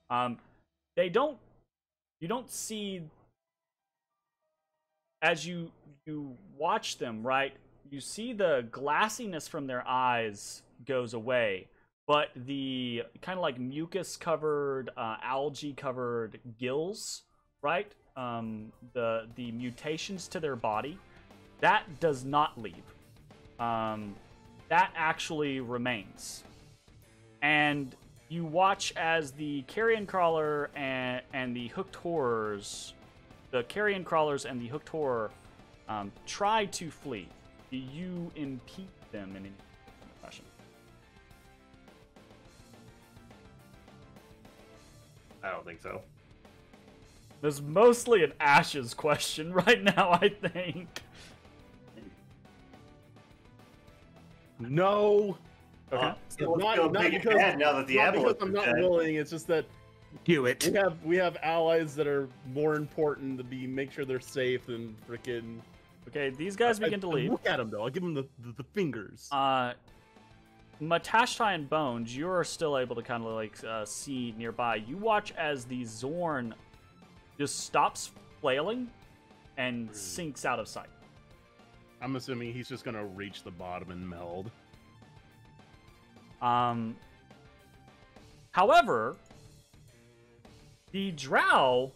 Um, they don't, you don't see, as you, you watch them, right? You see the glassiness from their eyes goes away, but the kind of like mucus covered, uh, algae covered gills, right? Um, the, the mutations to their body, that does not leave. Um, That actually remains. And you watch as the carrion crawler and, and the hooked horrors, the carrion crawlers and the hooked horror um, try to flee. Do you impede them in any fashion? I don't think so. There's mostly an Ashes question right now, I think. No. Okay. Uh, so not, not, not because, now that the not because I'm not dead. willing. It's just that do it. We have we have allies that are more important to be make sure they're safe than freaking. Okay, these guys I, begin I, to leave. Look at them though. I'll give them the, the, the fingers. Uh, Matashtai and Bones, you are still able to kind of like uh, see nearby. You watch as the Zorn just stops flailing and mm. sinks out of sight. I'm assuming he's just gonna reach the bottom and meld. Um. However, the drow,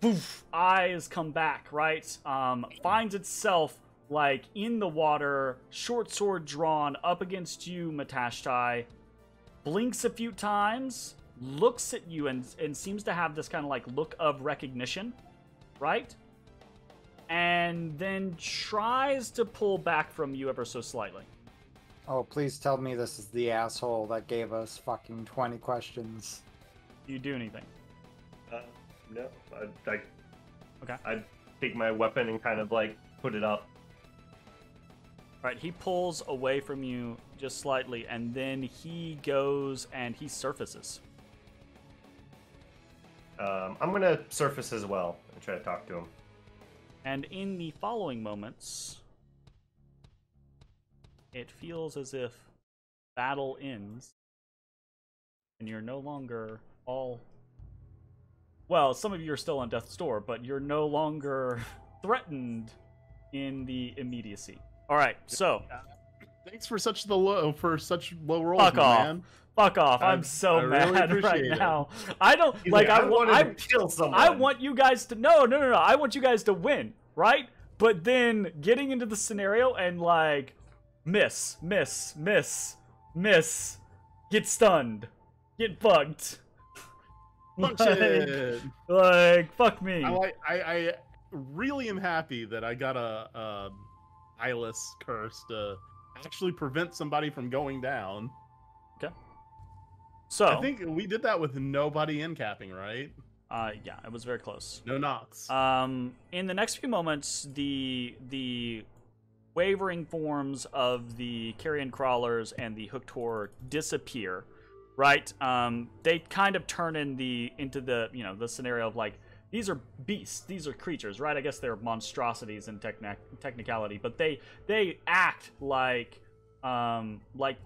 poof, eyes come back, right? Um, finds itself like in the water, short sword drawn up against you, Matashtai. Blinks a few times, looks at you, and and seems to have this kind of like look of recognition, right? And then tries to pull back from you ever so slightly. Oh, please tell me this is the asshole that gave us fucking twenty questions. Do you do anything? Uh, no. I, I, okay. I take my weapon and kind of, like, put it up. Alright, he pulls away from you just slightly, and then he goes and he surfaces. Um, I'm gonna surface as well and try to talk to him. And in the following moments, it feels as if battle ends, and you're no longer all... Well, some of you are still on death's door, but you're no longer threatened in the immediacy. All right, so... Thanks for such the low for such low rolls, Fuck off. man. Fuck off! I'm, I'm so I mad really right it. now. I don't He's like. like I, I want to kill someone. I want you guys to no, no, no, no. I want you guys to win, right? But then getting into the scenario and like, miss, miss, miss, miss, Get stunned. Get bugged. Like, like, fuck me. I, I, I really am happy that I got a, a eyeless curse to actually prevent somebody from going down. Okay. So I think we did that with nobody in capping, right? Uh, yeah, it was very close. No knocks. Um, in the next few moments, the the wavering forms of the carrion crawlers and the hooked horror disappear. Right? Um, they kind of turn in the into the you know the scenario of like these are beasts, these are creatures, right? I guess they're monstrosities in technic technicality, but they they act like um like.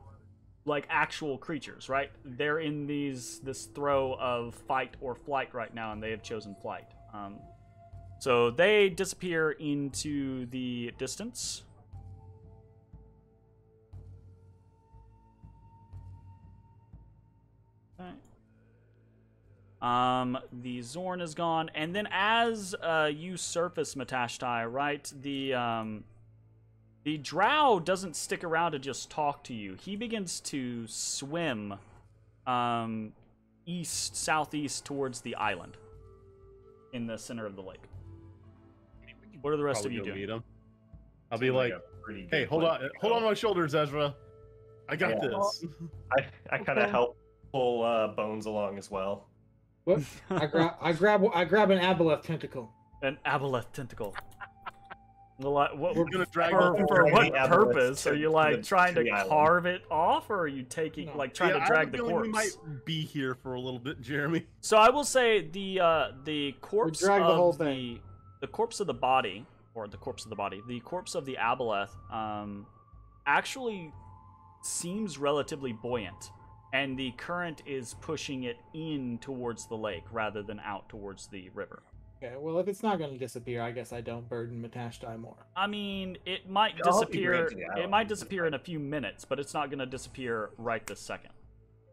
like actual creatures, right? They're in these this throw of fight or flight right now, and they have chosen flight. Um, so they disappear into the distance. Okay. Um, the Zorn is gone, and then as uh, you surface, Matashtai, right? The um. The drow doesn't stick around to just talk to you. He begins to swim um, east, southeast towards the island in the center of the lake. What are the rest Probably of you doing? Meet him. I'll Seems be like, like hey, hold on, hold on my shoulders, Ezra. I got yeah. this. I, I kind of help pull uh, Bones along as well. What? I grab, I grab, I grab an Aboleth tentacle. An Aboleth tentacle. What, what, We're gonna drag for, for, for what purpose? Are you like trying to carve it off, or are you taking no. like trying yeah, to drag the corpse? We might be here for a little bit, Jeremy. So I will say the uh, the corpse of the, whole thing. the the corpse of the body, or the corpse of the body, the corpse of the Aboleth, um, actually seems relatively buoyant, and the current is pushing it in towards the lake rather than out towards the river. Okay, well, if it's not going to disappear, I guess I don't burden Matashtai more. I mean, it might I'll disappear. It might disappear in a few minutes, but it's not going to disappear right this second.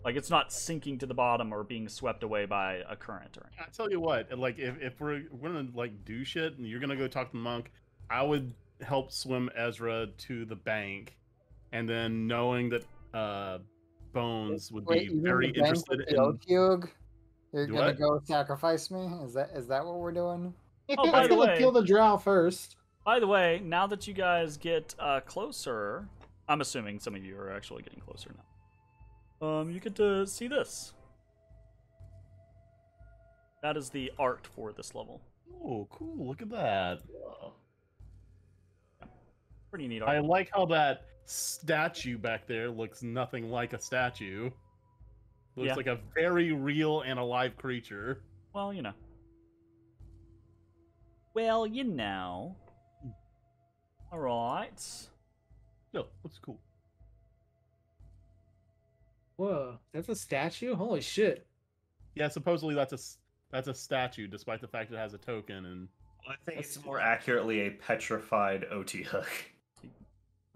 Like, it's not sinking to the bottom or being swept away by a current or anything. I tell you what, like, if if we're we're gonna like do shit and you're gonna go talk to the monk, I would help swim Ezra to the bank, and then knowing that uh, Bones would Wait, be very interested in. You're Do gonna I? go sacrifice me? Is that is that what we're doing? Oh, by the way, kill the drow first. By the way, now that you guys get uh, closer, I'm assuming some of you are actually getting closer now. Um, you get to see this. That is the art for this level. Oh, cool! Look at that. Wow. Pretty neat art. I like how that statue back there looks nothing like a statue. Looks yeah. like a very real and alive creature. Well, you know. Well, you know. All right. No, looks cool. Whoa, that's a statue? Holy shit. Yeah, supposedly that's a that's a statue, despite the fact it has a token. And well, I think it's more accurately a petrified O T hook.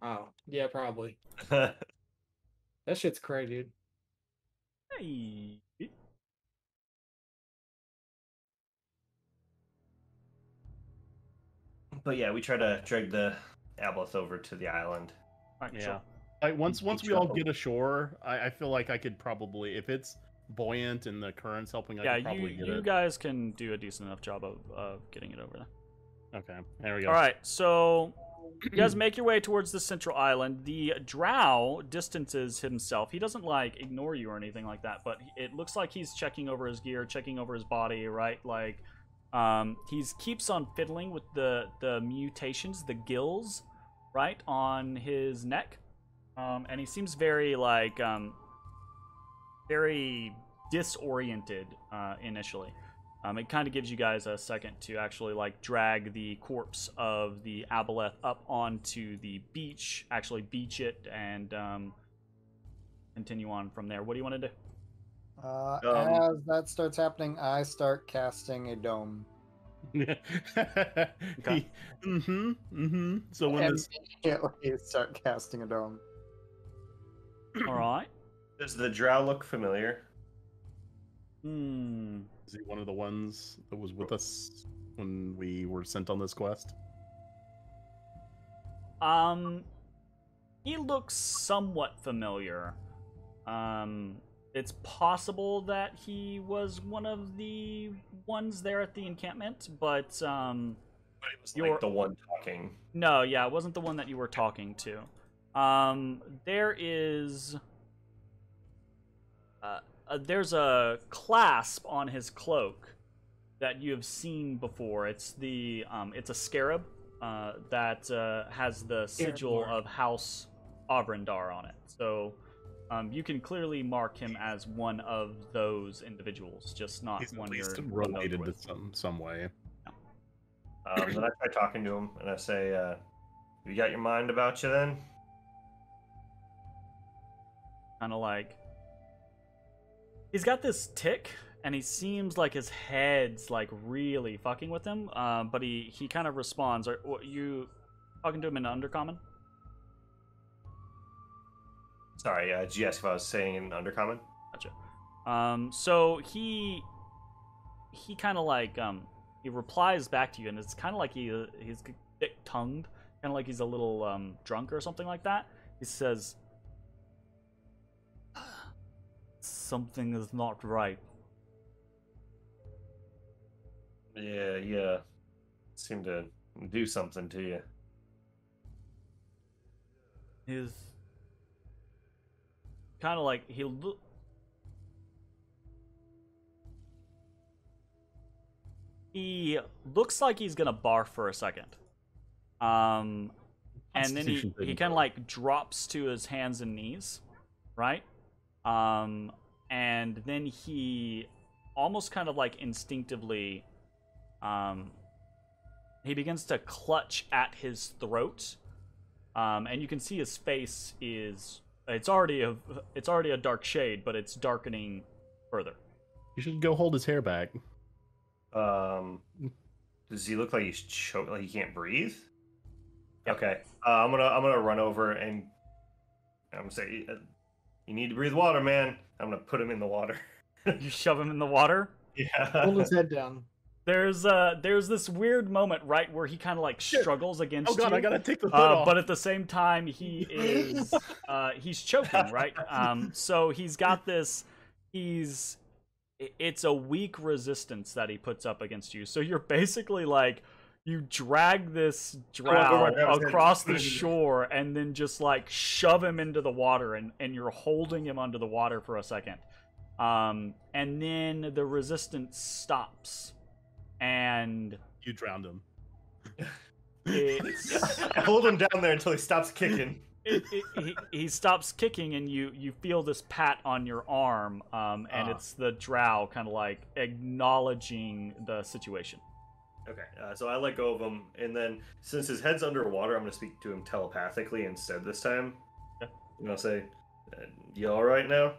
Oh, yeah, probably. That shit's cray, dude. But yeah, we try to drag the Aboleth over to the island. Right, yeah. Sure. Like once once we all get ashore, I, I feel like I could probably, if it's buoyant and the current's helping, I yeah, could probably you, get you it. You guys can do a decent enough job of uh, getting it over there. Okay, there we go. All right, so you guys make your way towards the central island. The drow distances himself. He doesn't, like, ignore you or anything like that, but it looks like he's checking over his gear, checking over his body, right? Like, um, he keeps on fiddling with the, the mutations, the gills, right, on his neck. Um, and he seems very, like, um, very disoriented uh, initially. Um, it kind of gives you guys a second to actually, like, drag the corpse of the Aboleth up onto the beach, actually beach it, and um, continue on from there. What do you want to do? Uh, um, as that starts happening, I start casting a dome. okay. Mm-hmm, mm-hmm. So when and this... immediately start casting a dome. All right. Does the drow look familiar? Hmm... Is he one of the ones that was with us when we were sent on this quest? Um, he looks somewhat familiar. Um, it's possible that he was one of the ones there at the encampment, but um, but it was like the one talking. No, yeah, it wasn't the one that you were talking to. Um, there is uh, uh, there's a clasp on his cloak that you have seen before. It's the um, it's a scarab uh, that uh, has the sigil of House Avrandar on it. So. Um, you can clearly mark him as one of those individuals, just not He's one you're at least related to some some way. No. Um, then I try talking to him, and I say, uh, "You got your mind about you, then?" Kind of like he's got this tick, and he seems like his head's like really fucking with him. Uh, but he he kind of responds. Are you talking to him in Undercommon? Sorry, uh, did you ask if I was saying in Undercommon? Gotcha. Um, so he he kind of like um, he replies back to you, and it's kind of like he uh, he's thick-tongued, kind of like he's a little um, drunk or something like that. He says, "Something is not right." Yeah, yeah. Seem to do something to you. His. Kind of like he look. He looks like he's gonna barf for a second, um, and then he he kind of like drops to his hands and knees, right? Um, and then he almost kind of like instinctively, um, he begins to clutch at his throat, um, and you can see his face is. It's already a it's already a dark shade, but it's darkening further. You should go hold his hair back. Um, does he look like he's choked? Like he can't breathe? Yep. Okay, uh, I'm gonna I'm gonna run over and I'm gonna say, "You need to breathe water, man." I'm gonna put him in the water. You shove him in the water? Yeah. Hold his head down. There's uh there's this weird moment right where he kind of like struggles Shit. against. Oh god, you. I gotta take the foot uh, off. But at the same time, he is uh he's choking, right? Um, so he's got this. He's it's a weak resistance that he puts up against you. So you're basically like you drag this drow across the shore and then just like shove him into the water, and and you're holding him under the water for a second, um, and then the resistance stops. And you drowned him. I hold him down there until he stops kicking. It, it, he, he stops kicking, and you you feel this pat on your arm, um, and uh. it's the drow kind of like acknowledging the situation. Okay, uh, so I let go of him, and then since his head's underwater, I'm going to speak to him telepathically instead this time. Yeah. And I'll say, "You all right now?"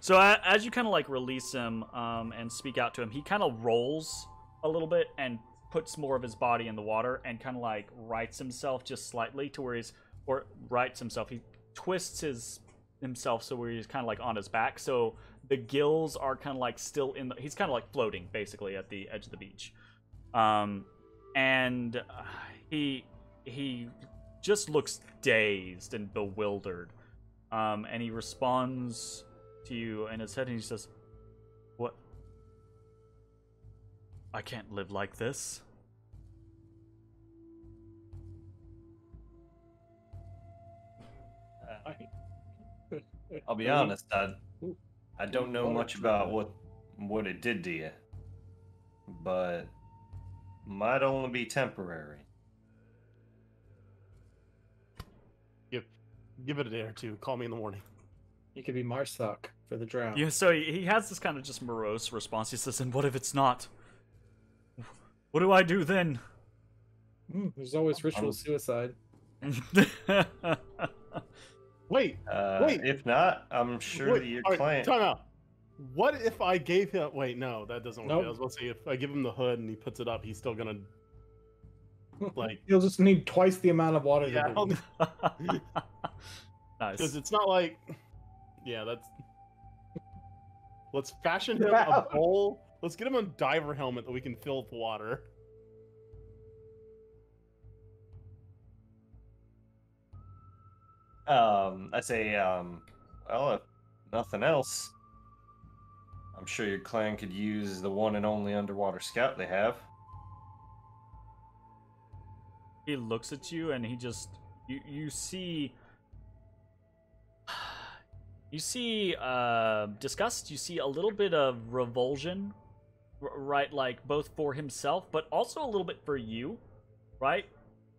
So as you kind of like release him um, and speak out to him, he kind of rolls a little bit and puts more of his body in the water and kind of like rights himself just slightly to where he's, or rights himself. He twists his himself so where he's kind of like on his back. So the gills are kind of like still in the, he's kind of like floating basically at the edge of the beach. Um, and he, he just looks dazed and bewildered. Um, and he responds to you in his head, and he says, "What? I can't live like this." Uh, I'll be honest, I, I don't know much about what what it did to you, but might only be temporary. Give, give it a day or two. Call me in the morning. It could be Marthok for the drow. Yeah, so he has this kind of just morose response. He says, "And what if it's not? What do I do then?" Mm, there's always ritual suicide. wait, uh, wait. If not, I'm sure wait, your right, client... Time out. What if I gave him... Wait, no, that doesn't work. Nope. I was about to say, if I give him the hood and he puts it up, he's still going to... Like, he'll just need twice the amount of water. Yeah, nice. Because it's not like... Yeah, that's. Let's fashion him a bowl. Let's get him a diver helmet that we can fill with water. Um, I say, um, well, if nothing else, I'm sure your clan could use the one and only underwater scout they have. He looks at you and he just... You, you see... You see uh, disgust. You see a little bit of revulsion, right? Like both for himself, but also a little bit for you, right?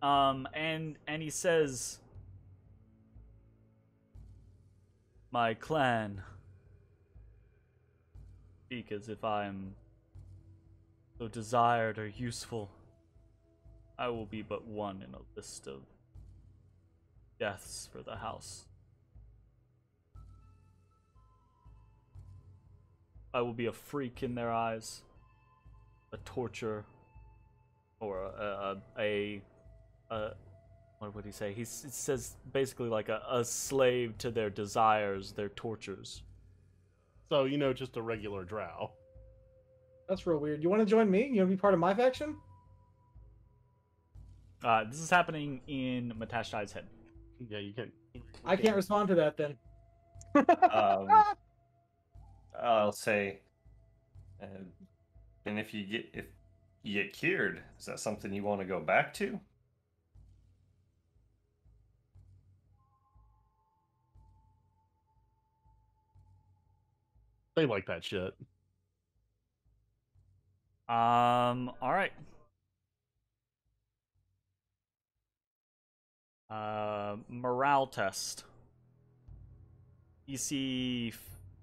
Um, and and he says, "My clan speak as if I'm so desired or useful. I will be but one in a list of deaths for the house. I will be a freak in their eyes, a torture, or a a, a, a what would he say? He s says basically like a, a slave to their desires, their tortures." So, you know, just a regular drow. That's real weird. You want to join me? You want to be part of my faction? Uh, this is happening in Matashtai's head. Yeah, you can. You can. I can't respond to that then. um, I'll say, uh, and if you get if you get cured, is that something you want to go back to? They like that shit. Um. All right. Uh, morale test. E C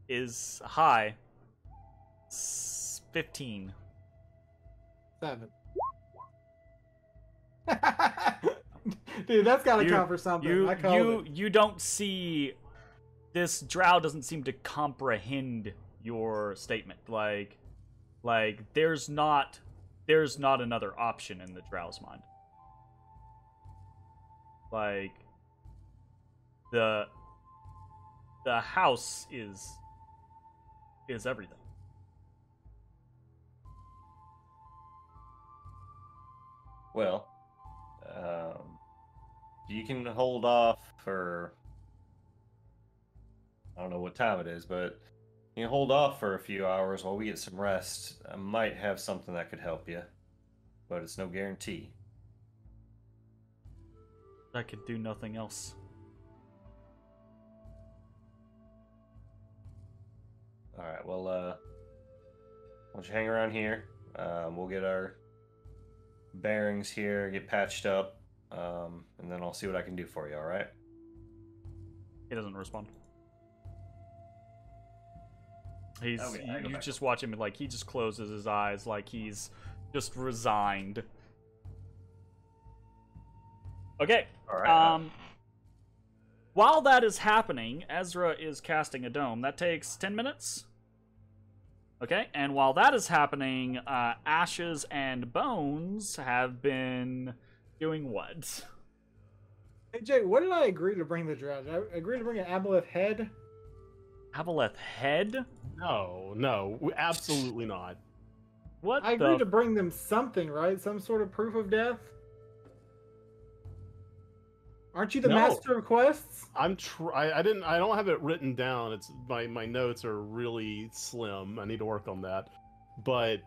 is high. S Fifteen. Seven. Dude, that's gotta count for something. You, I you, it. you don't see. This drow doesn't seem to comprehend your statement. Like, like there's not, there's not another option in the drow's mind. Like, the the house is is everything. Well, um, you can hold off for, I don't know what time it is, but you can hold off for a few hours while we get some rest. I might have something that could help you, but it's no guarantee. I could do nothing else. All right, well, uh, why don't you hang around here? Um, we'll get our bearings here, get patched up, um, and then I'll see what I can do for you, all right? He doesn't respond. He's, okay, you, you just watch him, and, like, he just closes his eyes like he's just resigned. Okay. All right. Um, while that is happening, Ezra is casting a dome. That takes ten minutes. Okay. And while that is happening, uh, Ashes and Bones have been doing what? Hey, Jay, what did I agree to bring the drow? Did I agree to bring an Aboleth head? Aboleth head? No, no, absolutely not. What? I agreed to bring them something, right? Some sort of proof of death. Aren't you the no. master of quests? I'm tr I, I didn't. I don't have it written down. It's my my notes are really slim. I need to work on that. But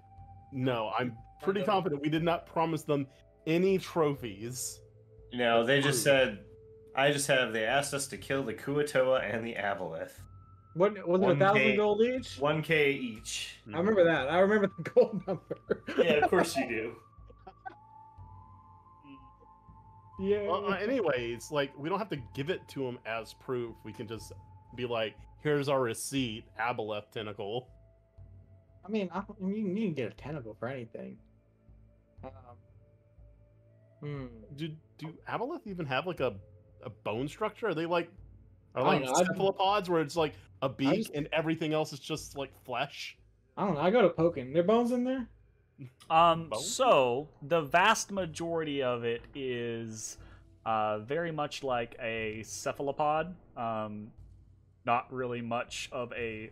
no, I'm pretty confident we did not promise them any trophies. No, they just said. I just have. They asked us to kill the Kuo-toa and the Aboleth. What was it? A thousand gold each. One K each. I remember that. I remember the gold number. Yeah, of course you do. Yeah. Well, uh, anyways, like, we don't have to give it to him as proof. We can just be like, "Here's our receipt, Aboleth tentacle." I mean, I, you, you can get a tentacle for anything. Um, hmm. Do do Aboleth even have like a a bone structure? Are they like are like know, cephalopods where it's like a beak just, and everything else is just like flesh? I don't know. I go to poking. There bones in there? Um, so the vast majority of it is uh, very much like a cephalopod, um, not really much of a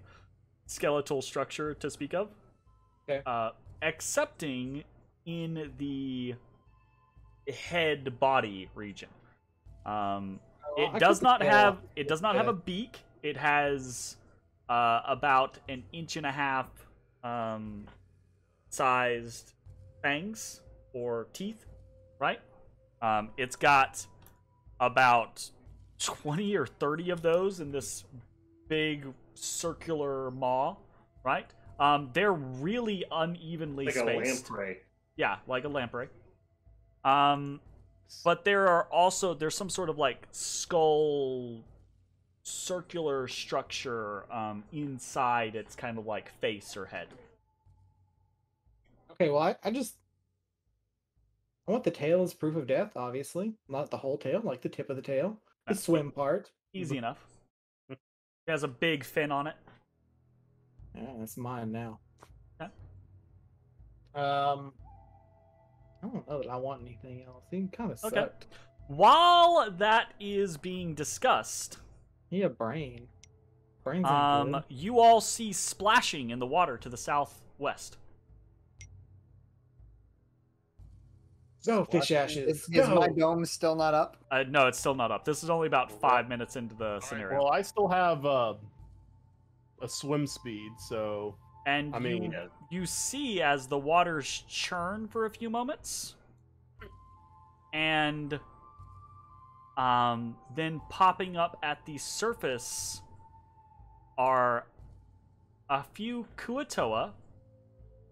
skeletal structure to speak of, okay. uh, excepting in the head body region. Um, it does not have, it does not have a beak. It has uh, about an inch and a half um, sized fangs or teeth, right? Um, it's got about twenty or thirty of those in this big circular maw, right? Um, they're really unevenly like spaced. Like a lamprey. Yeah, like a lamprey. Um, but there are also, there's some sort of like skull circular structure um, inside its kind of like face or head. Okay, well, I, I just... I want the tail as proof of death, obviously. Not the whole tail, like the tip of the tail. The That's swim part. Easy enough. It has a big fin on it. Yeah, that's mine now. Okay. Um, I don't know that I want anything else. He kind of okay. sucked. While that is being discussed... Yeah, brain. Brain's um, good. You all see splashing in the water to the southwest. Go, fish ashes. Is, is my dome still not up? Uh, no, it's still not up. This is only about five minutes into the All scenario. Right, well, I still have uh, a swim speed, so... And I mean, you, yeah. you see as the waters churn for a few moments, and um, then popping up at the surface are a few Kuo-toa,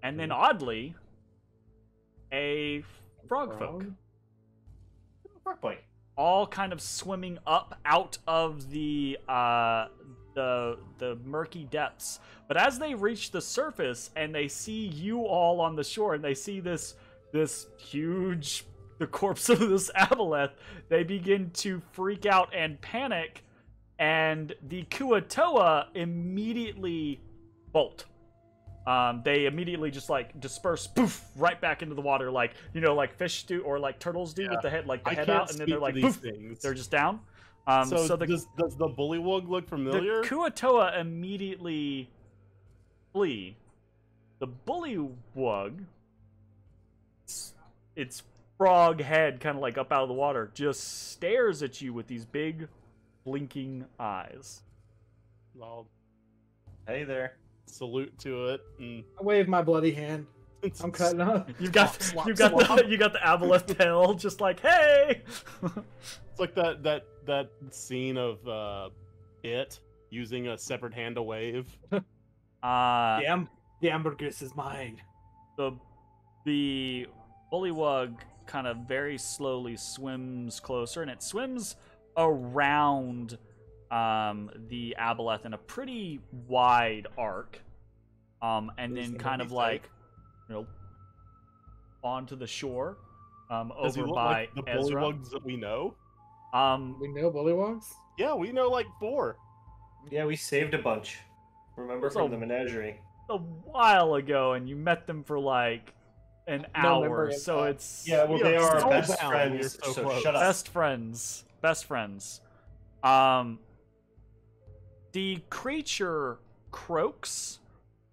and then oddly, a... Frog folk. Frog boy. All kind of swimming up out of the uh, the the murky depths. But as they reach the surface and they see you all on the shore and they see this this huge the corpse of this Aboleth, they begin to freak out and panic, and the Kuo-toa immediately bolt. Um, they immediately just like disperse, poof, right back into the water, like you know, like fish do or like turtles do yeah. with the head, like the I head out, and then they're like, poof, things. They're just down. Um, so, so the, does, does the bullywug look familiar? The Kuo-toa immediately flee. The bullywug, its, its frog head, kind of like up out of the water, just stares at you with these big, blinking eyes. Lol. Hey there. Salute to it. And... I wave my bloody hand. I'm cutting up. You've got, slop, you've slop, got slop. the, you got the Aboleth tail, just like hey. It's like that that that scene of uh, it using a separate hand to wave. uh, the, am the ambergris is mine. The the bullywug kind of very slowly swims closer, and it swims around. Um, the Aboleth in a pretty wide arc, um, and then kind of like, you know, onto the shore, um, over by Ezra. Does he look like the bullywugs that we know? Um, we know bullywugs? Yeah, we know like four. Yeah, we saved a bunch. Remember from the menagerie a while ago, and you met them for like an hour. So it's yeah, well they are best friends. So shut up. Best friends, best friends. Um. The creature croaks,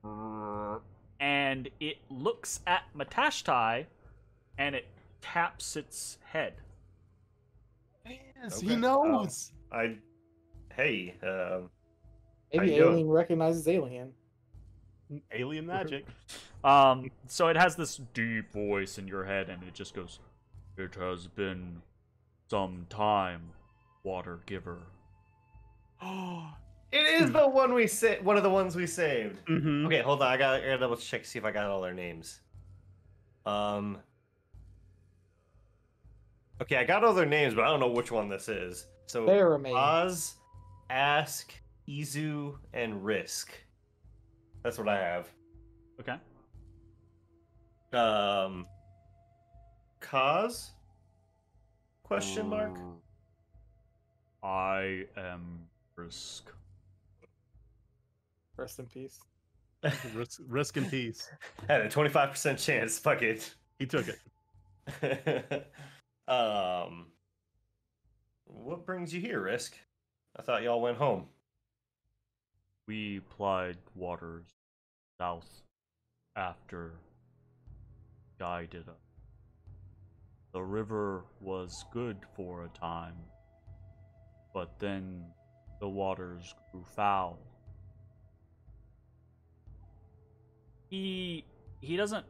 and it looks at Matashtai, and it taps its head. Yes, okay. He knows. Um, I, hey, um, maybe alien doing? recognizes alien, alien magic. um, so it has this deep voice in your head, and it just goes, "It has been some time, water giver." Oh. It is the one we sa one of the ones we saved. Mm-hmm. Okay, hold on. I gotta, I gotta double check, see if I got all their names. Um. Okay, I got all their names, but I don't know which one this is. So they're amazing. Oz, Ask, Izu, and Risk. That's what I have. Okay. Um. Cause? Question mark. I am Risk. Rest in peace. Risk, risk in peace. Had a twenty-five percent chance. Fuck it. He took it. um, what brings you here, Risk? I thought y'all went home. We plied waters south after Guy did us. The river was good for a time, but then the waters grew foul. he he doesn't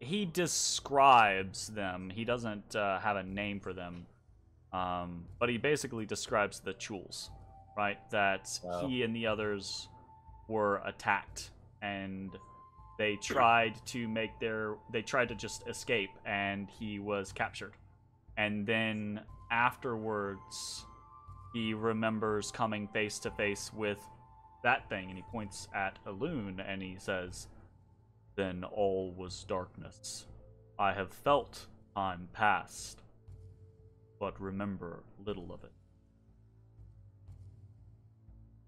he describes them. He doesn't uh, have a name for them, um, but he basically describes the Chuls, right? That wow. he and the others were attacked, and they tried to make their they tried to just escape, and he was captured. And then afterwards, he remembers coming face to face with that thing, and he points at Ilune, and he says, "Then all was darkness. I have felt time past, but remember little of it."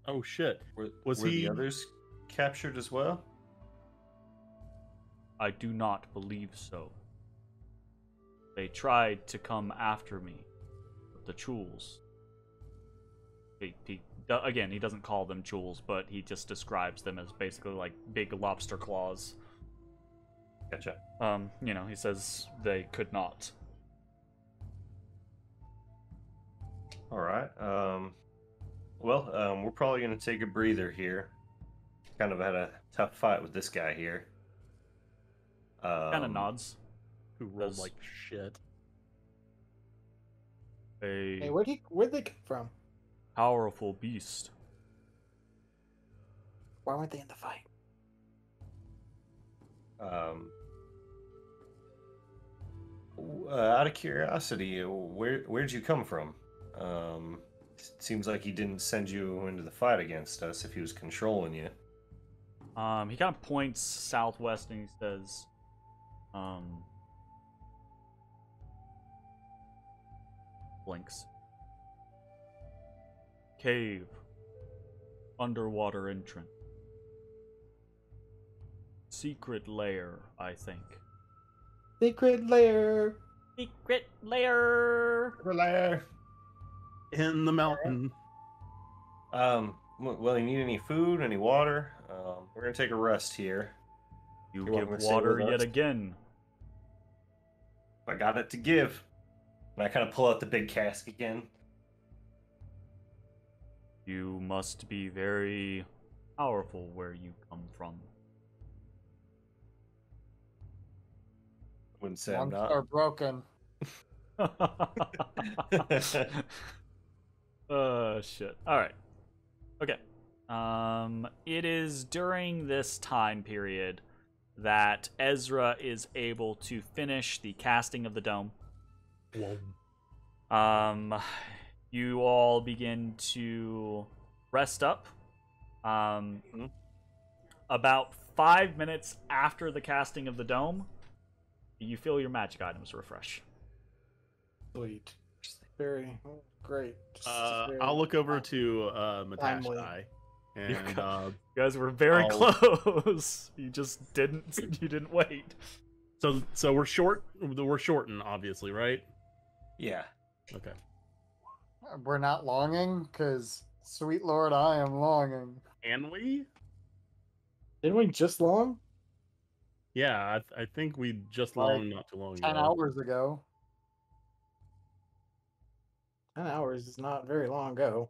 Oh shit! Were, was were he the others captured as well? I do not believe so. They tried to come after me, but the Chuls. He, he, again, he doesn't call them Chuls, but he just describes them as basically like big lobster claws. Gotcha. Um, you know, he says they could not. All right. Um, well, um, we're probably going to take a breather here. Kind of had a tough fight with this guy here. Um, kind of nods. Who rolled like shit. A hey, where'd he, where'd they come from? Powerful beast. Why weren't they in the fight? Um, uh, out of curiosity, where where'd you come from? Um, it seems like he didn't send you into the fight against us if he was controlling you. Um, he kind of points southwest and he says, um, blinks. Cave. Underwater entrance. Secret lair, I think. Secret lair. Secret lair. Secret lair. In the mountain. Um, well, you need any food, any water? Um, we're gonna take a rest here. You, you give water yet again. I got it to give. And I kind of pull out the big cask again. You must be very powerful where you come from. Wouldn't say I'm not. Are broken. uh, shit. All right. Okay. Um, it is during this time period that Ezra is able to finish the casting of the dome. Um, you all begin to rest up. Um, mm-hmm. About five minutes after the casting of the dome, you feel your magic items refresh. Sweet. Very great. Uh, very I'll look over to uh, Matashtai. And you guys, uh, you guys were very I'll... close. You just didn't. You didn't wait. So, so we're short. We're shortened, obviously, right? Yeah. Okay. We're not longing, because, sweet lord, I am longing. And we? Didn't we just long? Yeah, I, th I think we just like longed not too long ago. Ten hours ago. Ten hours is not very long ago.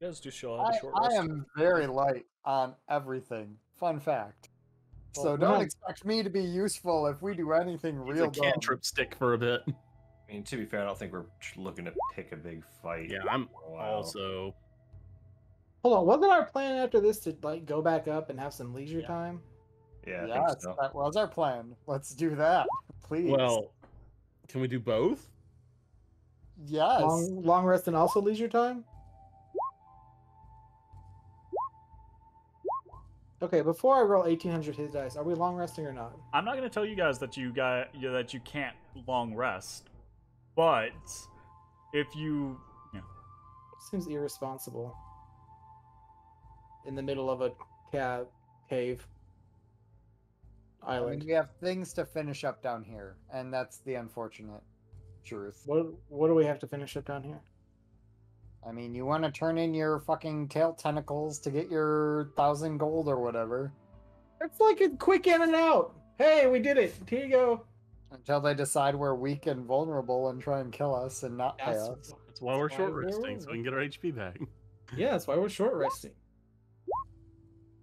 You guys do show up a short rest. I am very light on everything. Fun fact. So well, don't expect me to be useful if we do anything real. It's a cantrip stick for a bit. I mean, to be fair, I don't think we're looking to pick a big fight. Yeah, I'm also. Hold on, wasn't our plan after this to like go back up and have some leisure yeah. time? Yeah, yeah, I think so. That was our plan. Let's do that, please. Well, can we do both? Yes. Long, long rest and also leisure time. Okay, before I roll eighteen hundred hit dice, are we long resting or not? I'm not going to tell you guys that you got you know, that you can't long rest, but if you, you know. Seems irresponsible. In the middle of a ca cave island. I mean, we have things to finish up down here, and that's the unfortunate truth. What what do we have to finish up down here? I mean, you want to turn in your fucking tail tentacles to get your thousand gold or whatever. It's like a quick in and out. Hey, we did it. Here you go. Until they decide we're weak and vulnerable and try and kill us and not pay us. That's why we're short resting, so we can get our H P back. Yeah, that's why we're short resting.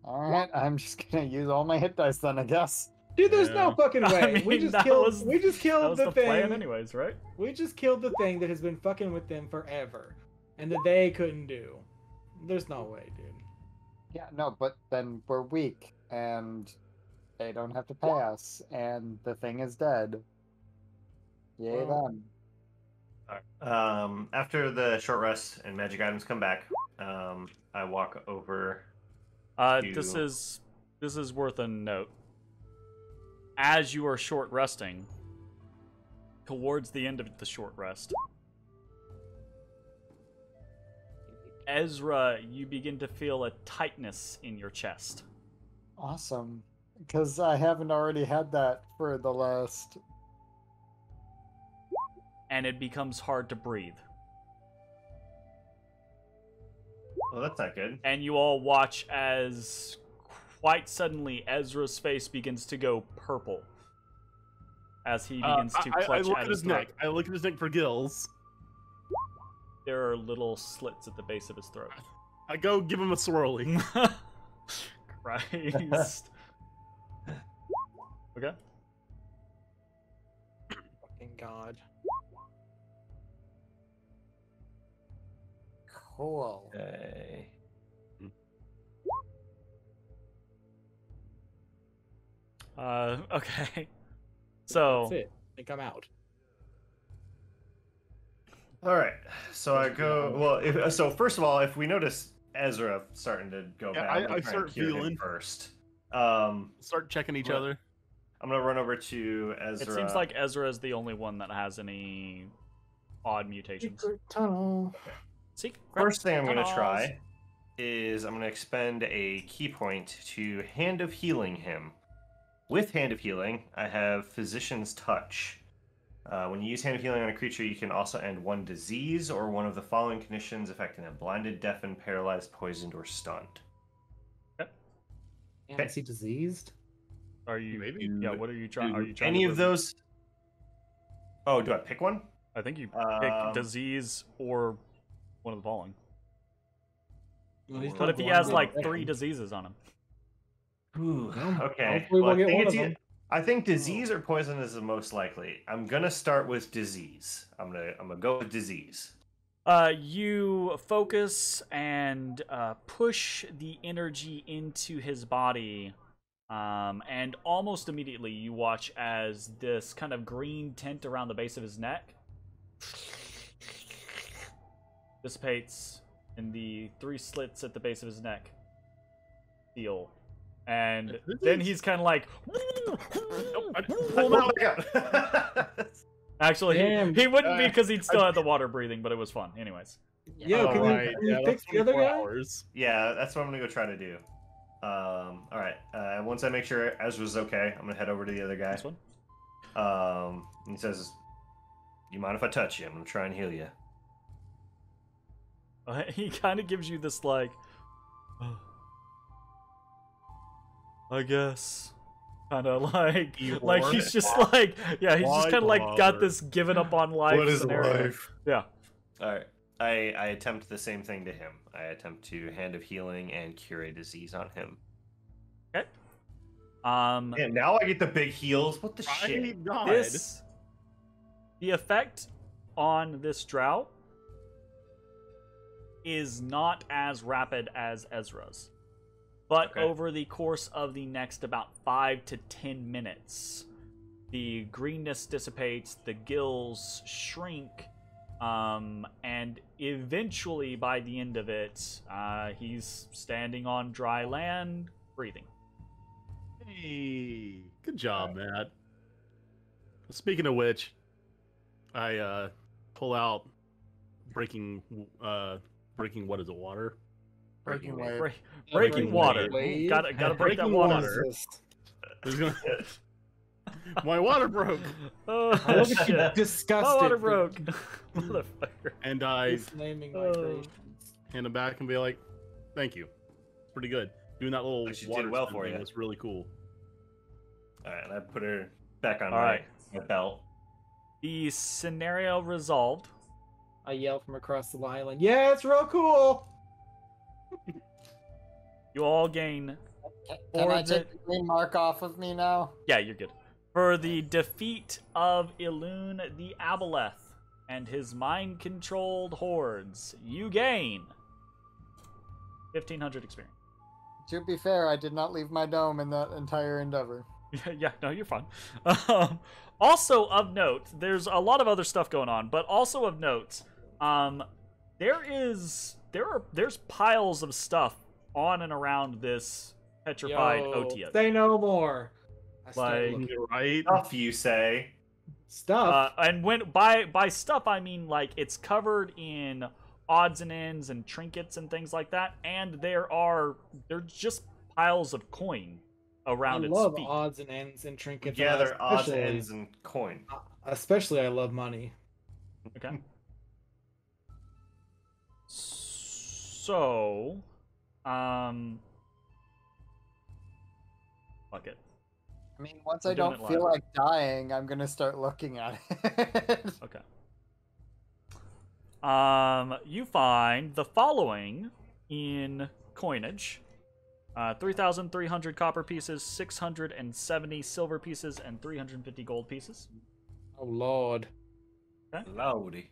Alright, I'm just gonna use all my hit dice then, I guess. Dude, there's yeah. no fucking way. I mean, we just killed. Was, we just killed that was the, the thing. Plan anyways, right? We just killed the thing that has been fucking with them forever, and that they couldn't do. There's no way, dude. Yeah, no, but then we're weak, and they don't have to pay us, and the thing is dead. Yay, them. Um, after the short rest and magic items come back, um, I walk over. Uh, to... this is this is worth a note. As you are short resting, towards the end of the short rest, Ezra, you begin to feel a tightness in your chest. Awesome. Because I haven't already had that for the last... And it becomes hard to breathe. Well, that's not good. And you all watch as... Quite suddenly, Ezra's face begins to go purple as he begins uh, to clutch I, I look at, at his, his neck. I look at his neck for gills. There are little slits at the base of his throat. I go give him a swirling. Christ. Okay. Fucking God. Cool. Okay. Uh, okay. So... That's it. I think I'm out. Alright. So I go... Well, if, so first of all, if we notice Ezra starting to go yeah, back, I, I start feeling first. Um, start checking each well, other. I'm gonna run over to Ezra. It seems like Ezra is the only one that has any odd mutations. Secret tunnel. Okay. Secret first thing I'm gonna tunnels. try is I'm gonna expend a key point to Hand of Healing him. With Hand of Healing, I have Physician's Touch. Uh, when you use Hand of Healing on a creature, you can also end one disease or one of the following conditions affecting them: blinded, deafened, paralyzed, poisoned, or stunned. Yep. Okay. Is he diseased? Are you? Maybe. Yeah. What are you trying? Are you trying any to of those? Oh, do I pick one? I think you pick um, disease or one of the following. Well, but if he has like three diseases on him. Ooh, okay. Well, I, think it's, I think disease or poison is the most likely. I'm gonna start with disease. I'm gonna I'm gonna go with disease. Uh, you focus and uh, push the energy into his body, um, and almost immediately you watch as this kind of green tint around the base of his neck dissipates, and the three slits at the base of his neck heal. And then he's kind of like, pull out. Actually, Damn. he, he wouldn't be because he'd still have the water breathing, but it was fun. Anyways. Yo, can right. you, can yeah, you fix the other guy? Hours. Yeah, that's what I'm going to go try to do. Um, all right. Uh, once I make sure Ezra's okay, I'm going to head over to the other guy. This one? Um, he says, you mind if I touch you? I'm going to try and heal you. Uh, he kind of gives you this like... I guess, kind of like, you like he's just it. like, yeah, he's Why just kind of like got this given up on life what scenario. Is life? Yeah. All right, I I attempt the same thing to him. I attempt to Hand of Healing and cure a disease on him. Okay. Um. And now I get the big heals. What the I shit? God. This, the effect on this drought is not as rapid as Ezra's. But okay. over the course of the next about five to ten minutes, the greenness dissipates, the gills shrink, um, and eventually, by the end of it, uh, he's standing on dry land, breathing. Hey, good job, Matt. Speaking of which, I uh, pull out breaking, uh, breaking what is it, water? Breaking, breaking, break, breaking, breaking water. Wave. Gotta, gotta break that water. water. My water broke. Oh, oh shit. Disgusted. My water broke. Motherfucker. And I naming uh, hand him back and be like, thank you. Pretty good. Doing that little water well for you. was really cool. Alright, I put her back on All right. my belt. The scenario resolved. I yell from across the island, yeah, it's real cool! You all gain... Can I take the green mark off of me now? Yeah, you're good. For the defeat of Ilune the Aboleth and his mind-controlled hordes, you gain fifteen hundred experience. To be fair, I did not leave my dome in that entire endeavor. Yeah, no, you're fine. Um, also of note, there's a lot of other stuff going on, but also of note, um, there is there are there's piles of stuff on and around this petrified Otia. Say no more. Like, right? Stuff you say. Stuff. Uh, and when by by stuff I mean like it's covered in odds and ends and trinkets and things like that, and there are there's just piles of coin around its feet. I love odds and ends and trinkets. Yeah, they're odds and ends and coin. Especially, I love money. Okay. So, um, fuck it. I mean, once I don't feel like dying, I'm gonna start looking at it. Okay. Um, you find the following in coinage: uh, three thousand three hundred copper pieces, six hundred and seventy silver pieces, and three hundred fifty gold pieces. Oh Lord, okay. Lordy.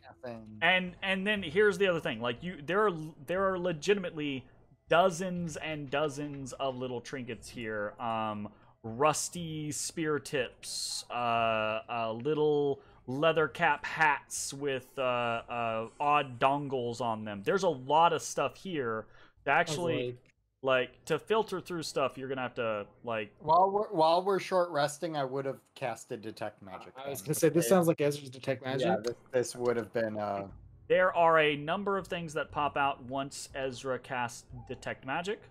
And and then here's the other thing: like you, there are there are legitimately dozens and dozens of little trinkets here. Um, rusty spear tips, uh, uh little. leather cap hats with uh, uh, odd dongles on them. There's a lot of stuff here to actually, like, to filter through stuff. You're gonna have to like. While we're while we're short resting, I would have casted detect magic. I was gonna say this sounds like Ezra's detect magic. Yeah, this, this would have been. Uh... There are a number of things that pop out once Ezra casts detect magic.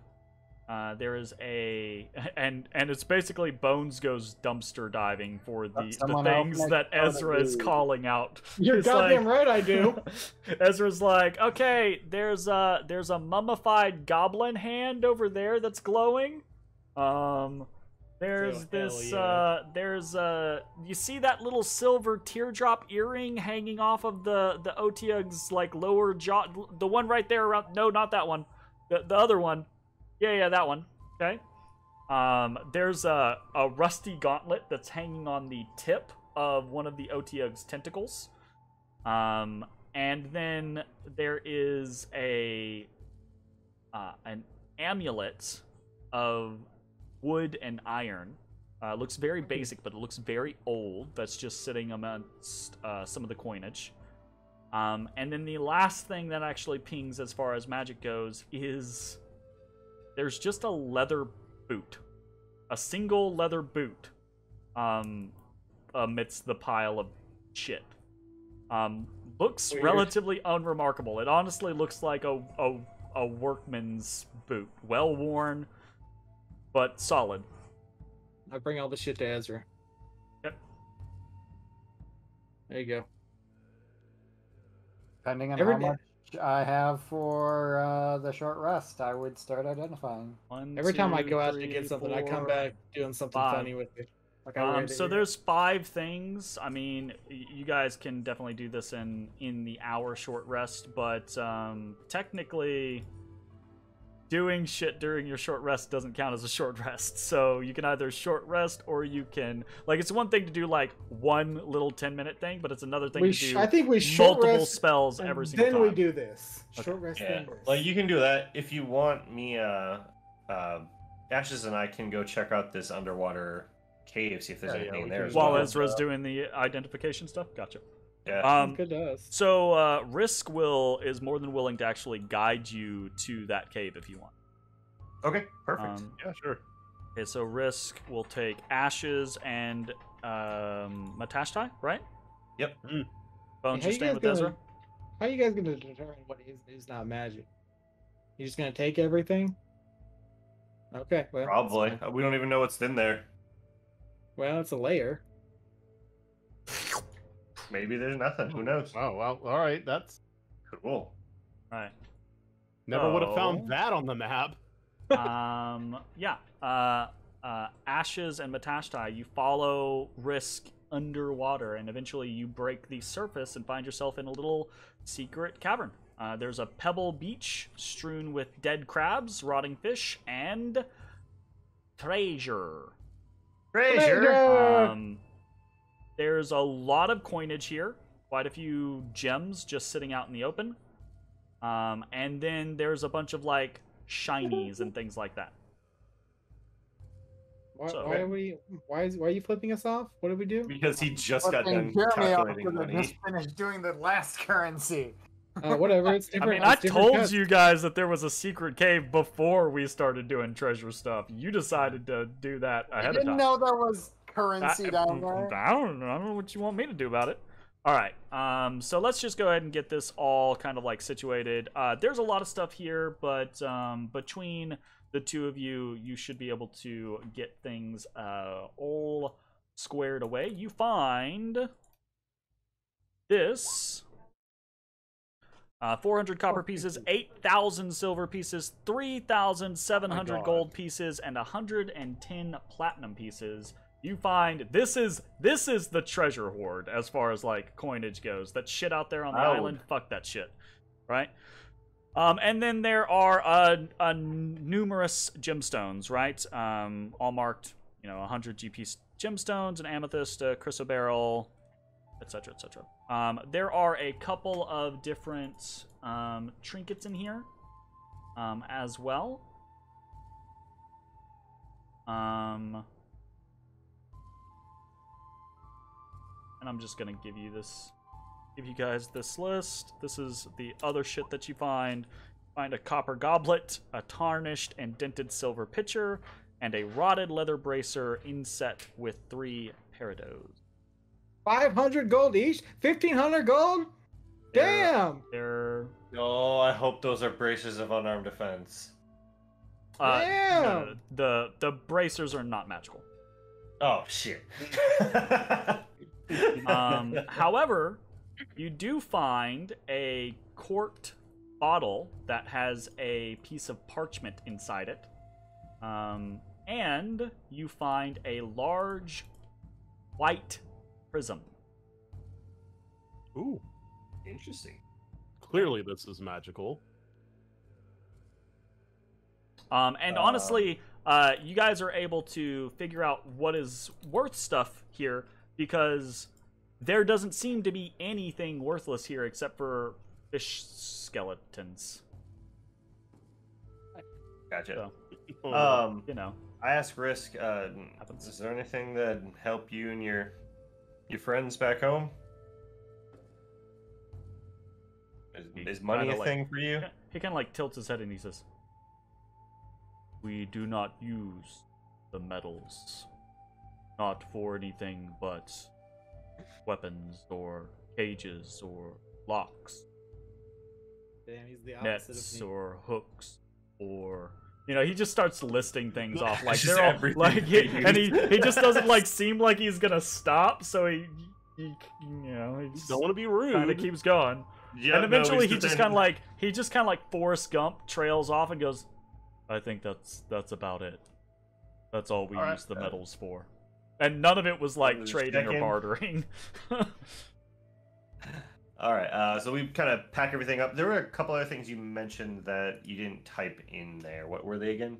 Uh, there is a and and it's basically Bones goes dumpster diving for the, the things that Ezra is calling out. You're it's goddamn like, right, I do. Ezra's like, okay, there's a there's a mummified goblin hand over there that's glowing. Um, there's oh, this yeah. uh, there's a you see that little silver teardrop earring hanging off of the the Otiug's like lower jaw, the one right there around. No, not that one, the the other one. Yeah, yeah, that one. Okay. Um, there's a, a rusty gauntlet that's hanging on the tip of one of the Otiug's tentacles. Um, and then there is a uh, an amulet of wood and iron. Uh, looks very basic, but it looks very old. That's just sitting amongst uh, some of the coinage. Um, and then the last thing that actually pings as far as magic goes is... There's just a leather boot, a single leather boot, um, amidst the pile of shit. Um, looks Weird. relatively unremarkable. It honestly looks like a a, a workman's boot, well worn, but solid. I bring all the shit to Ezra. Yep. There you go. Depending on Every how much. I have for uh, the short rest. I would start identifying. One, Every two, time I go out three, to get something, four, I come back doing something five. funny with it. Like um, so here. There's five things. I mean, you guys can definitely do this in in the hour short rest, but um, technically, doing shit during your short rest doesn't count as a short rest. So you can either short rest or you can like it's one thing to do like one little ten minute thing, but it's another thing we to do I think we multiple spells every single then time. Then we do this short okay. rest. Yeah. Like you can do that if you want. Me, uh, uh, Ashes and I can go check out this underwater cave, see if there's yeah, anything yeah, in there. As while well. Ezra's doing the identification stuff, gotcha. Yeah. Um, so uh, Risk will is more than willing to actually guide you to that cave if you want. Okay, perfect. Um, yeah, sure. Okay, so Risk will take Ashes and um, Matashtai, right? Yep. Mm. Bones, you're staying with gonna, Ezra. How are you guys going to determine what is is not magic? You're just going to take everything? Okay. Well, probably. We don't even know what's in there. Well, it's a layer. Maybe there's nothing. Who knows? Oh, well, all right. That's cool. All right. Never oh. would have found that on the map. um, yeah. Uh, uh, Ashes and Matashtai, you follow Risk underwater, and eventually you break the surface and find yourself in a little secret cavern. Uh, there's a pebble beach strewn with dead crabs, rotting fish, and treasure. Treasure! Um, there's a lot of coinage here. Quite a few gems just sitting out in the open. Um, and then there's a bunch of, like, shinies and things like that. Why, so, why are we? Why is? Why are you flipping us off? What did we do? Because he just well, got done calculating money. Just finished doing the last currency. Uh, whatever. It's different. I mean, I told cuts. you guys that there was a secret cave before we started doing treasure stuff. You decided to do that ahead of time. I didn't know there was currency I, down there. I don't know. I don't know what you want me to do about it. All right. Um. So let's just go ahead and get this all kind of like situated. Uh. There's a lot of stuff here, but um. Between the two of you, you should be able to get things uh, all squared away. You find this. Uh, four hundred copper pieces, eight thousand silver pieces, three thousand seven hundred gold pieces, and one hundred ten platinum pieces. You find this is this is the treasure hoard as far as like coinage goes. That shit out there on the oh. island, fuck that shit, right? Um, and then there are uh, uh, numerous gemstones, right? Um, all marked, you know, one hundred G P gemstones, an amethyst, a chrysoberyl, et cetera, et cetera. Um, there are a couple of different um, trinkets in here um, as well. Um, and I'm just gonna give you this. Give you guys this list. This is the other shit that you find. Find a copper goblet, a tarnished and dented silver pitcher, and a rotted leather bracer inset with three peridots. five hundred gold each? fifteen hundred gold? Damn! They're, they're... Oh, I hope those are bracers of unarmed defense. Uh, Damn! No, no, the, the bracers are not magical. Oh, shit. um, however... You do find a corked bottle that has a piece of parchment inside it. Um, and you find a large white prism. Ooh. Interesting. Clearly this is magical. Um, and uh, honestly, uh, you guys are able to figure out what is worth stuff here because... There doesn't seem to be anything worthless here except for fish skeletons. Gotcha. So, um, you know, I asked Risk. Uh, is there anything that help you and your your friends back home? Is, is money a like, thing for you? He kind of like tilts his head and he says, "We do not use the metals, not for anything, but." Weapons or cages or locks. Damn, he's the opposite nets of me. Or hooks or you know he just starts listing things off like they're all like he, and he he just doesn't like seem like he's gonna stop so he, he you know he just don't want to be rude kind of keeps going yeah, and eventually no, he just kind of like he just kind of like Forrest Gump trails off and goes I think that's that's about it that's all we all use right, the uh, metals for. And none of it was like trading or bartering. All right, uh, so we kind of pack everything up. There were a couple other things you mentioned that you didn't type in there. What were they again?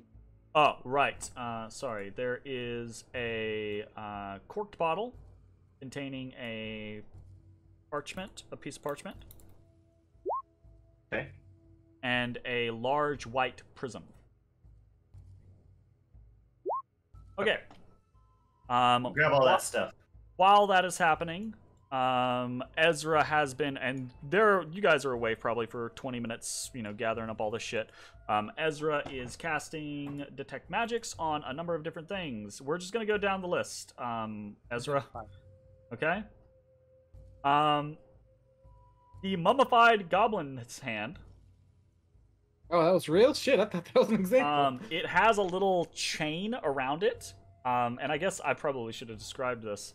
Oh, right. Uh, sorry. There is a uh, corked bottle containing a parchment, a piece of parchment. Okay. And a large white prism. Okay. okay. Um, we'll grab all that stuff. While that is happening, um, Ezra has been, and there you guys are away probably for twenty minutes, you know, gathering up all this shit. Um, Ezra is casting Detect Magics on a number of different things. We're just gonna go down the list, um, Ezra. Okay. Um, the mummified goblin's hand. Oh, that was real shit. I thought that was an example. Um, it has a little chain around it. Um, and I guess I probably should have described this,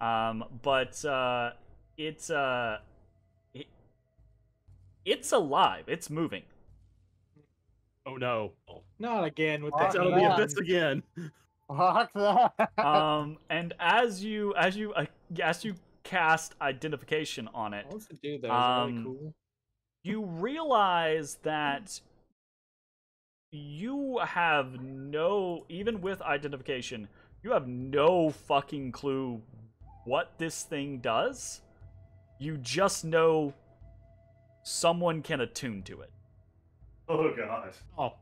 um, but uh, it's uh, it, it's alive. It's moving. Oh no! Not again with that. It's out of the abyss again. Fuck that. Um, and as you as you uh, as you cast identification on it, I want to do that. It's um, really cool. you realize that you have no, even with identification, you have no fucking clue what this thing does. You just know someone can attune to it. Oh, God. Oh,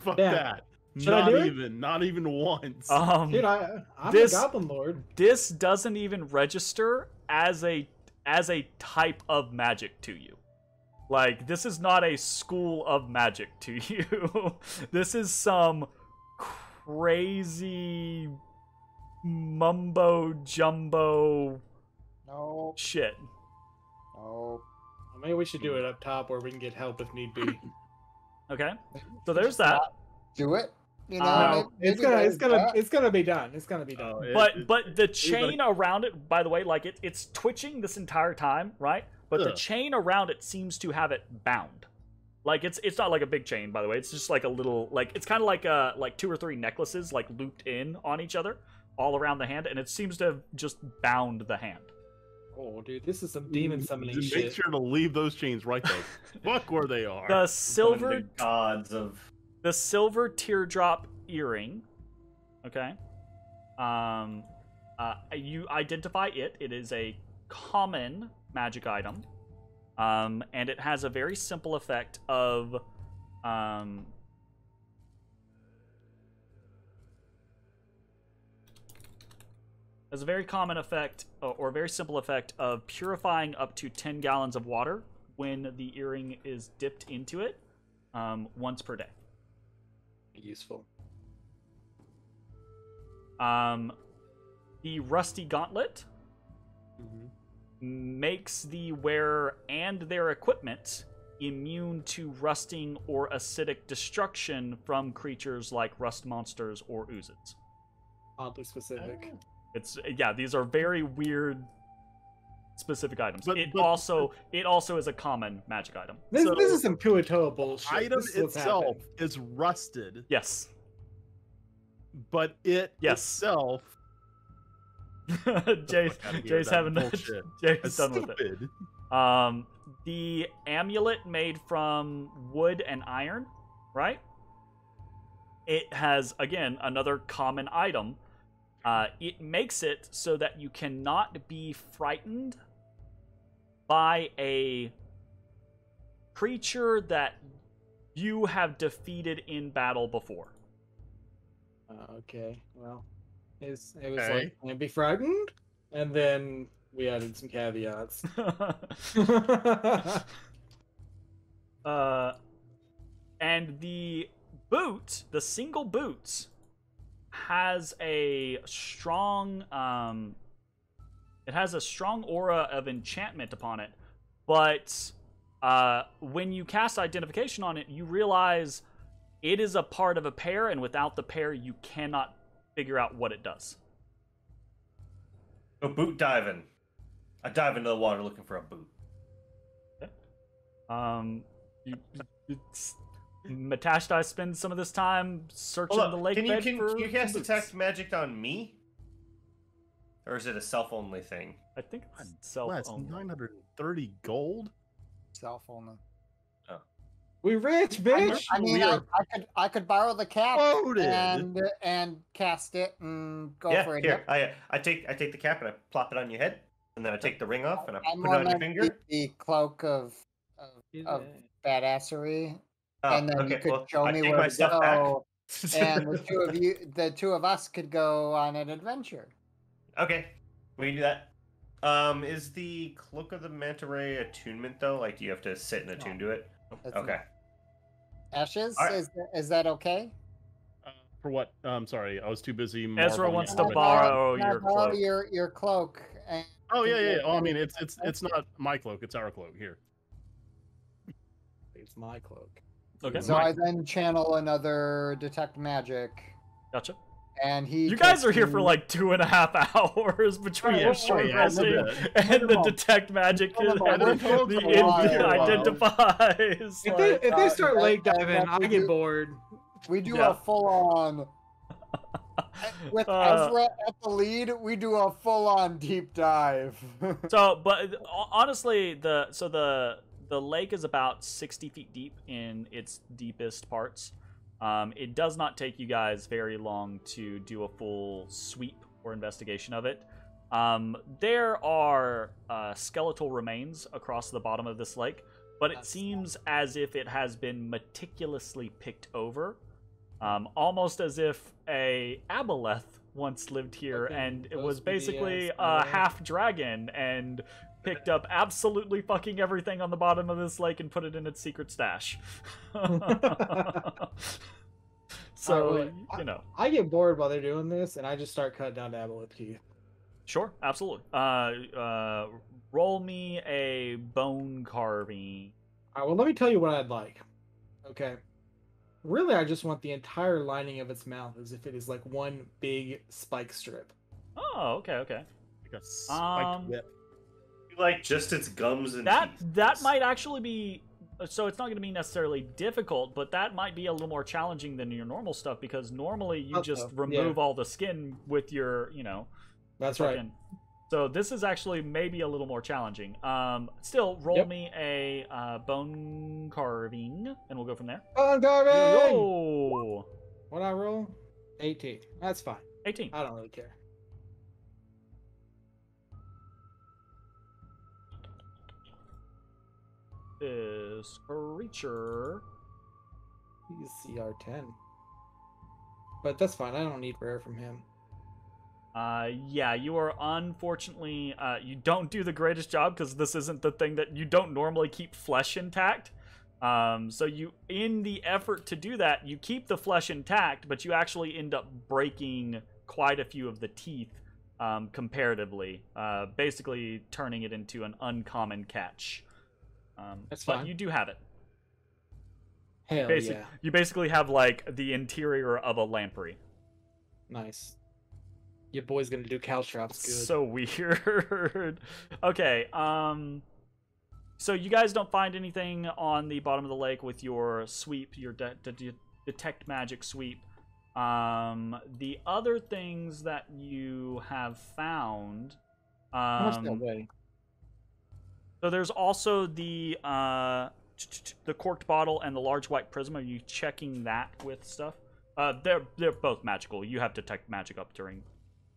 fuck yeah. that. Should not even, not even once. Um, Dude, I, I'm this, a Goblin Lord. This doesn't even register as a as a type of magic to you. Like, this is not a school of magic to you. This is some crazy mumbo jumbo no. shit. No. Maybe we should do it up top where we can get help if need be. Okay. So there's that. Do it. You know, uh, maybe, maybe it's gonna, it's gonna, that. it's gonna be done. It's gonna be done. Oh, it, but, it, but the chain like... around it, by the way, like it, it's twitching this entire time, right? But Ugh. the chain around it seems to have it bound. Like it's, it's not like a big chain, by the way. It's just like a little, like it's kind of like a, like two or three necklaces, like looped in on each other, all around the hand, and it seems to have just bound the hand. Oh, dude, this is some demon summoning just shit. Make sure to leave those chains right there. Fuck where they are. The silver the gods of. The silver teardrop earring, okay, um, uh, you identify it. It is a common magic item, um, and it has a very simple effect of um, has a very common effect or a very simple effect of purifying up to ten gallons of water when the earring is dipped into it um, once per day. Useful. Um, the rusty gauntlet mm-hmm. makes the wearer and their equipment immune to rusting or acidic destruction from creatures like rust monsters or oozes. Oddly specific. It's yeah. These are very weird, specific items. But, it but, also it also is a common magic item. This, so, this is some Kuo-toa bullshit. Item this itself is rusted. Yes. But it yes. itself. Jay's oh Jay's having that bullshit. Jay's done with it. Um, the amulet made from wood and iron, right? It has again another common item. Uh, it makes it so that you cannot be frightened by a creature that you have defeated in battle before. Uh, okay, well, it was, it was okay. like, can't be frightened, and then we added some caveats. uh, and the boot, the single boots... has a strong um it has a strong aura of enchantment upon it, but uh when you cast identification on it, you realize it is a part of a pair, and without the pair you cannot figure out what it does. So boot diving. I dive into the water looking for a boot. Okay. Um you, it's Matashtai spends some of this time searching the lake can you, bed can, for... Can you cast detect magic on me? Or is it a self-only thing? I think it's self-only. nine hundred thirty gold? Self-only. Oh. We rich, bitch! I mean, I, mean I, I could I could borrow the cap and, and cast it and go yeah, for it. Here, I, I, take, I take the cap and I plop it on your head, and then I take the ring off and I I'm put it on your finger. The cloak of, of, of badassery. Oh, and then okay, you could well, show I me where to go, and the two of you, the two of us, could go on an adventure. Okay, we can do that. Um, is the cloak of the manta ray attunement though? Like, do you have to sit and attune no. to it? That's okay. Not... Ashes, right. is that, is that okay? Uh, for what? I'm sorry, I was too busy. Ezra wants to borrow your cloak. Your your cloak. And oh yeah, yeah. yeah. Oh, I mean, it's it's it's not my cloak. It's our cloak here. It's my cloak. Okay. So Mike. I then channel another detect magic. Gotcha. And he. You guys are here me... for like two and a half hours between yeah, sure, yeah, and the detect magic and the identifies. If they, if they start uh, lake diving, I get do, bored. We do yeah. a full on. With uh, Ezra at the lead, we do a full on deep dive. So, but honestly, the so the. the lake is about sixty feet deep in its deepest parts. Um, it does not take you guys very long to do a full sweep or investigation of it. Um, there are uh, skeletal remains across the bottom of this lake, but it That's seems nice. as if it has been meticulously picked over, um, almost as if a Aboleth once lived here, okay, and it was basically B D S, a half dragon and picked up absolutely fucking everything on the bottom of this lake and put it in its secret stash. So, right, well, you know. I, I get bored while they're doing this, and I just start cutting down to Aboleth to you. Sure, absolutely. Uh, uh, roll me a bone carving. All right, well, let me tell you what I'd like. Okay. Really, I just want the entire lining of its mouth as if it is like one big spike strip. Oh, okay, okay. Like a spiked um, whip. Like just its gums and that teeth. That might actually be... So it's not going to be necessarily difficult, but that might be a little more challenging than your normal stuff, because normally you okay. just remove yeah. all the skin with your, you know... That's right. Skin. So this is actually maybe a little more challenging. Um, still, roll yep. me a uh, bone carving, and we'll go from there. Bone carving! Yo! What'd I roll? eighteen. That's fine. eighteen. I don't really care. This creature... He's C R ten. But that's fine. I don't need prayer from him. Uh, yeah, you are unfortunately, uh, you don't do the greatest job, because this isn't the thing that you don't normally keep flesh intact. Um, so you, in the effort to do that, you keep the flesh intact, but you actually end up breaking quite a few of the teeth, um, comparatively. Uh, basically turning it into an uncommon catch. Um, That's but fine. you do have it. Hell Basi- yeah. You basically have, like, the interior of a lamprey. Nice. Your boy's gonna do caltrops good. So weird. Okay, um... So you guys don't find anything on the bottom of the lake with your sweep, your de de de detect magic sweep. Um, the other things that you have found... Um, How much that way? So there's also the uh, the corked bottle and the large white prism. Are you checking that with stuff? Uh, they're they're both magical. You have to detect magic up during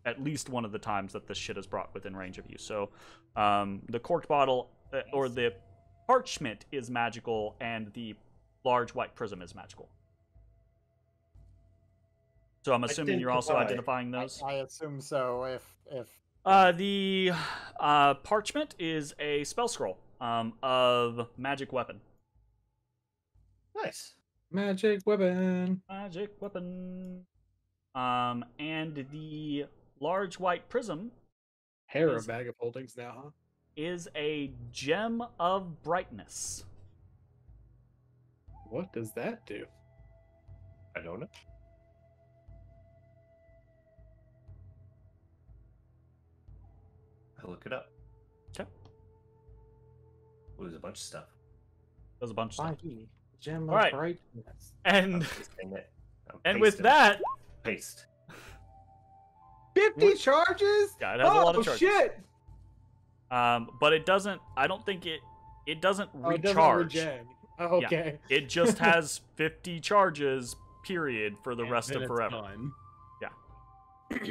at least one of the times that this shit is brought within range of you. So um, the corked bottle uh, or the parchment is magical, and the large white prism is magical. So I'm assuming you're also I, identifying those. I, I assume so. If if. Uh, the uh, parchment is a spell scroll um, of magic weapon. Nice. Magic weapon. Magic weapon. Um, and the large white prism. Hair is, a bag of holdings now, huh? Is a gem of brightness. What does that do? I don't know. Look it up. Okay. Ooh, there's a bunch of stuff. There's a bunch of stuff. Gem of brightness. And and with that, paste. Fifty what? charges. Yeah, it has oh, a lot of charges. Shit. Um, but it doesn't. I don't think it. It doesn't oh, recharge. It doesn't oh, okay. Yeah. It just has fifty charges. Period. For the and rest of forever. Time.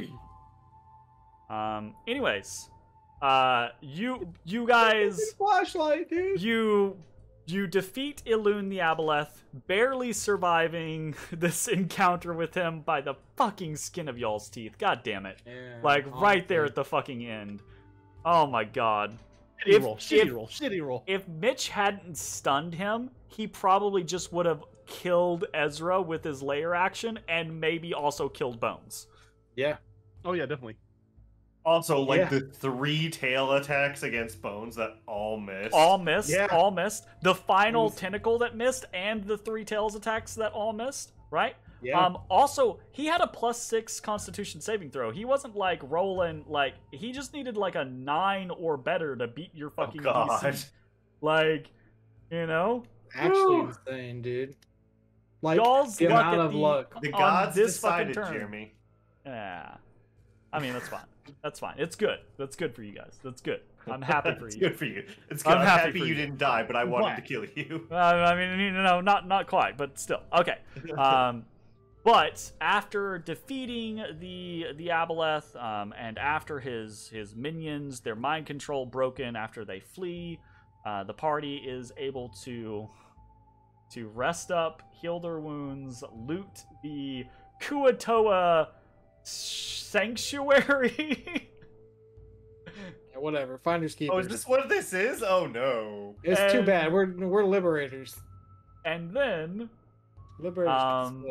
Yeah. um. Anyways. Uh, you, you guys, flashlight, dude. you, you defeat Ilune the Aboleth, barely surviving this encounter with him by the fucking skin of y'all's teeth. God damn it. Yeah, like honestly. Right there at the fucking end. Oh my God. Shitty if, roll, shitty if, roll, shitty roll. If Mitch hadn't stunned him, he probably just would have killed Ezra with his layer action and maybe also killed Bones. Yeah. Oh yeah, definitely. Also, like yeah. the three tail attacks against Bones that all missed. All missed. Yeah. All missed. The final He's... tentacle that missed, and the three tails attacks that all missed. Right. Yeah. Um. Also, he had a plus six Constitution saving throw. He wasn't like rolling like he just needed like a nine or better to beat your fucking D C. Oh, God. Like, you know. Actually Woo. insane, dude. Like y'all's luck, the, luck. The gods this decided, Jeremy. Yeah. I mean, that's fine. That's fine. It's good. That's good for you guys. That's good. I'm happy for you. It's good for you. It's good. I'm, I'm happy, happy you, you didn't die, but I wanted what? to kill you. Uh, I mean, no, not not quite, but still. Okay. Um, but after defeating the the Aboleth, um, and after his his minions, their mind control broken, after they flee, uh, the party is able to to rest up, heal their wounds, loot the Kuo-toa sanctuary. Yeah, whatever, finders keepers. Oh, is this what this is? Oh no, it's and, too bad. We're we're liberators. And then, liberators. Um,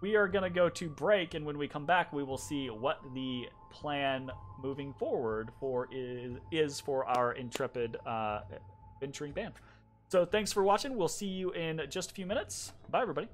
we are gonna go to break, and when we come back, we will see what the plan moving forward for is is for our intrepid uh, venturing band. So thanks for watching. We'll see you in just a few minutes. Bye, everybody.